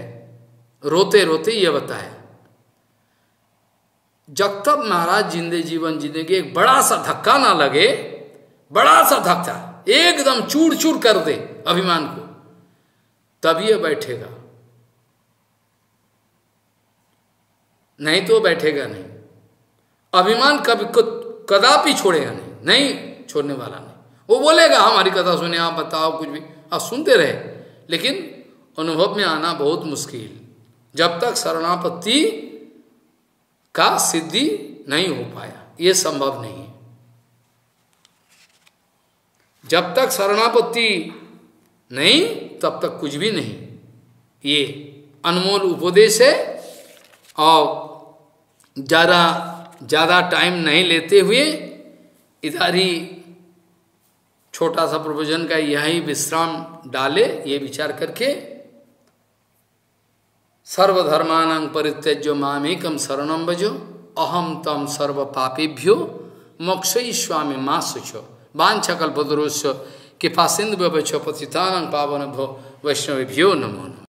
रोते रोते ये बताया, जब तक महाराज जिंदे जीवन जिंदगी एक बड़ा सा धक्का ना लगे, बड़ा सा धक्का एकदम चूर चूर कर दे अभिमान को, तब ये बैठेगा, नहीं तो बैठेगा नहीं। अभिमान कभी कदापि छोड़ेगा नहीं, छोड़ने वाला नहीं। वो बोलेगा हमारी कथा सुने, आप बताओ कुछ भी, आप सुनते रहे, लेकिन अनुभव में आना बहुत मुश्किल, जब तक शरणापत्ति का सिद्धि नहीं हो पाया, ये संभव नहीं है। जब तक शरणापत्ति नहीं तब तक कुछ भी नहीं। ये अनमोल उपदेश है। और ज़्यादा टाइम नहीं लेते हुए इधर ही छोटा सा प्रवचन का यही विश्राम डाले, ये विचार करके सर्वधर्मानं परित्यज्य मामेकं शरणं भज अहम तम सर्व पापेभ्यो मोक्षयिष्यामि मा शुच वांछा कल्पतरुश्च कृपासिन्धुभ्यो पतितानां पावनेभ्यो वैष्णवेभ्यो नमो नमः।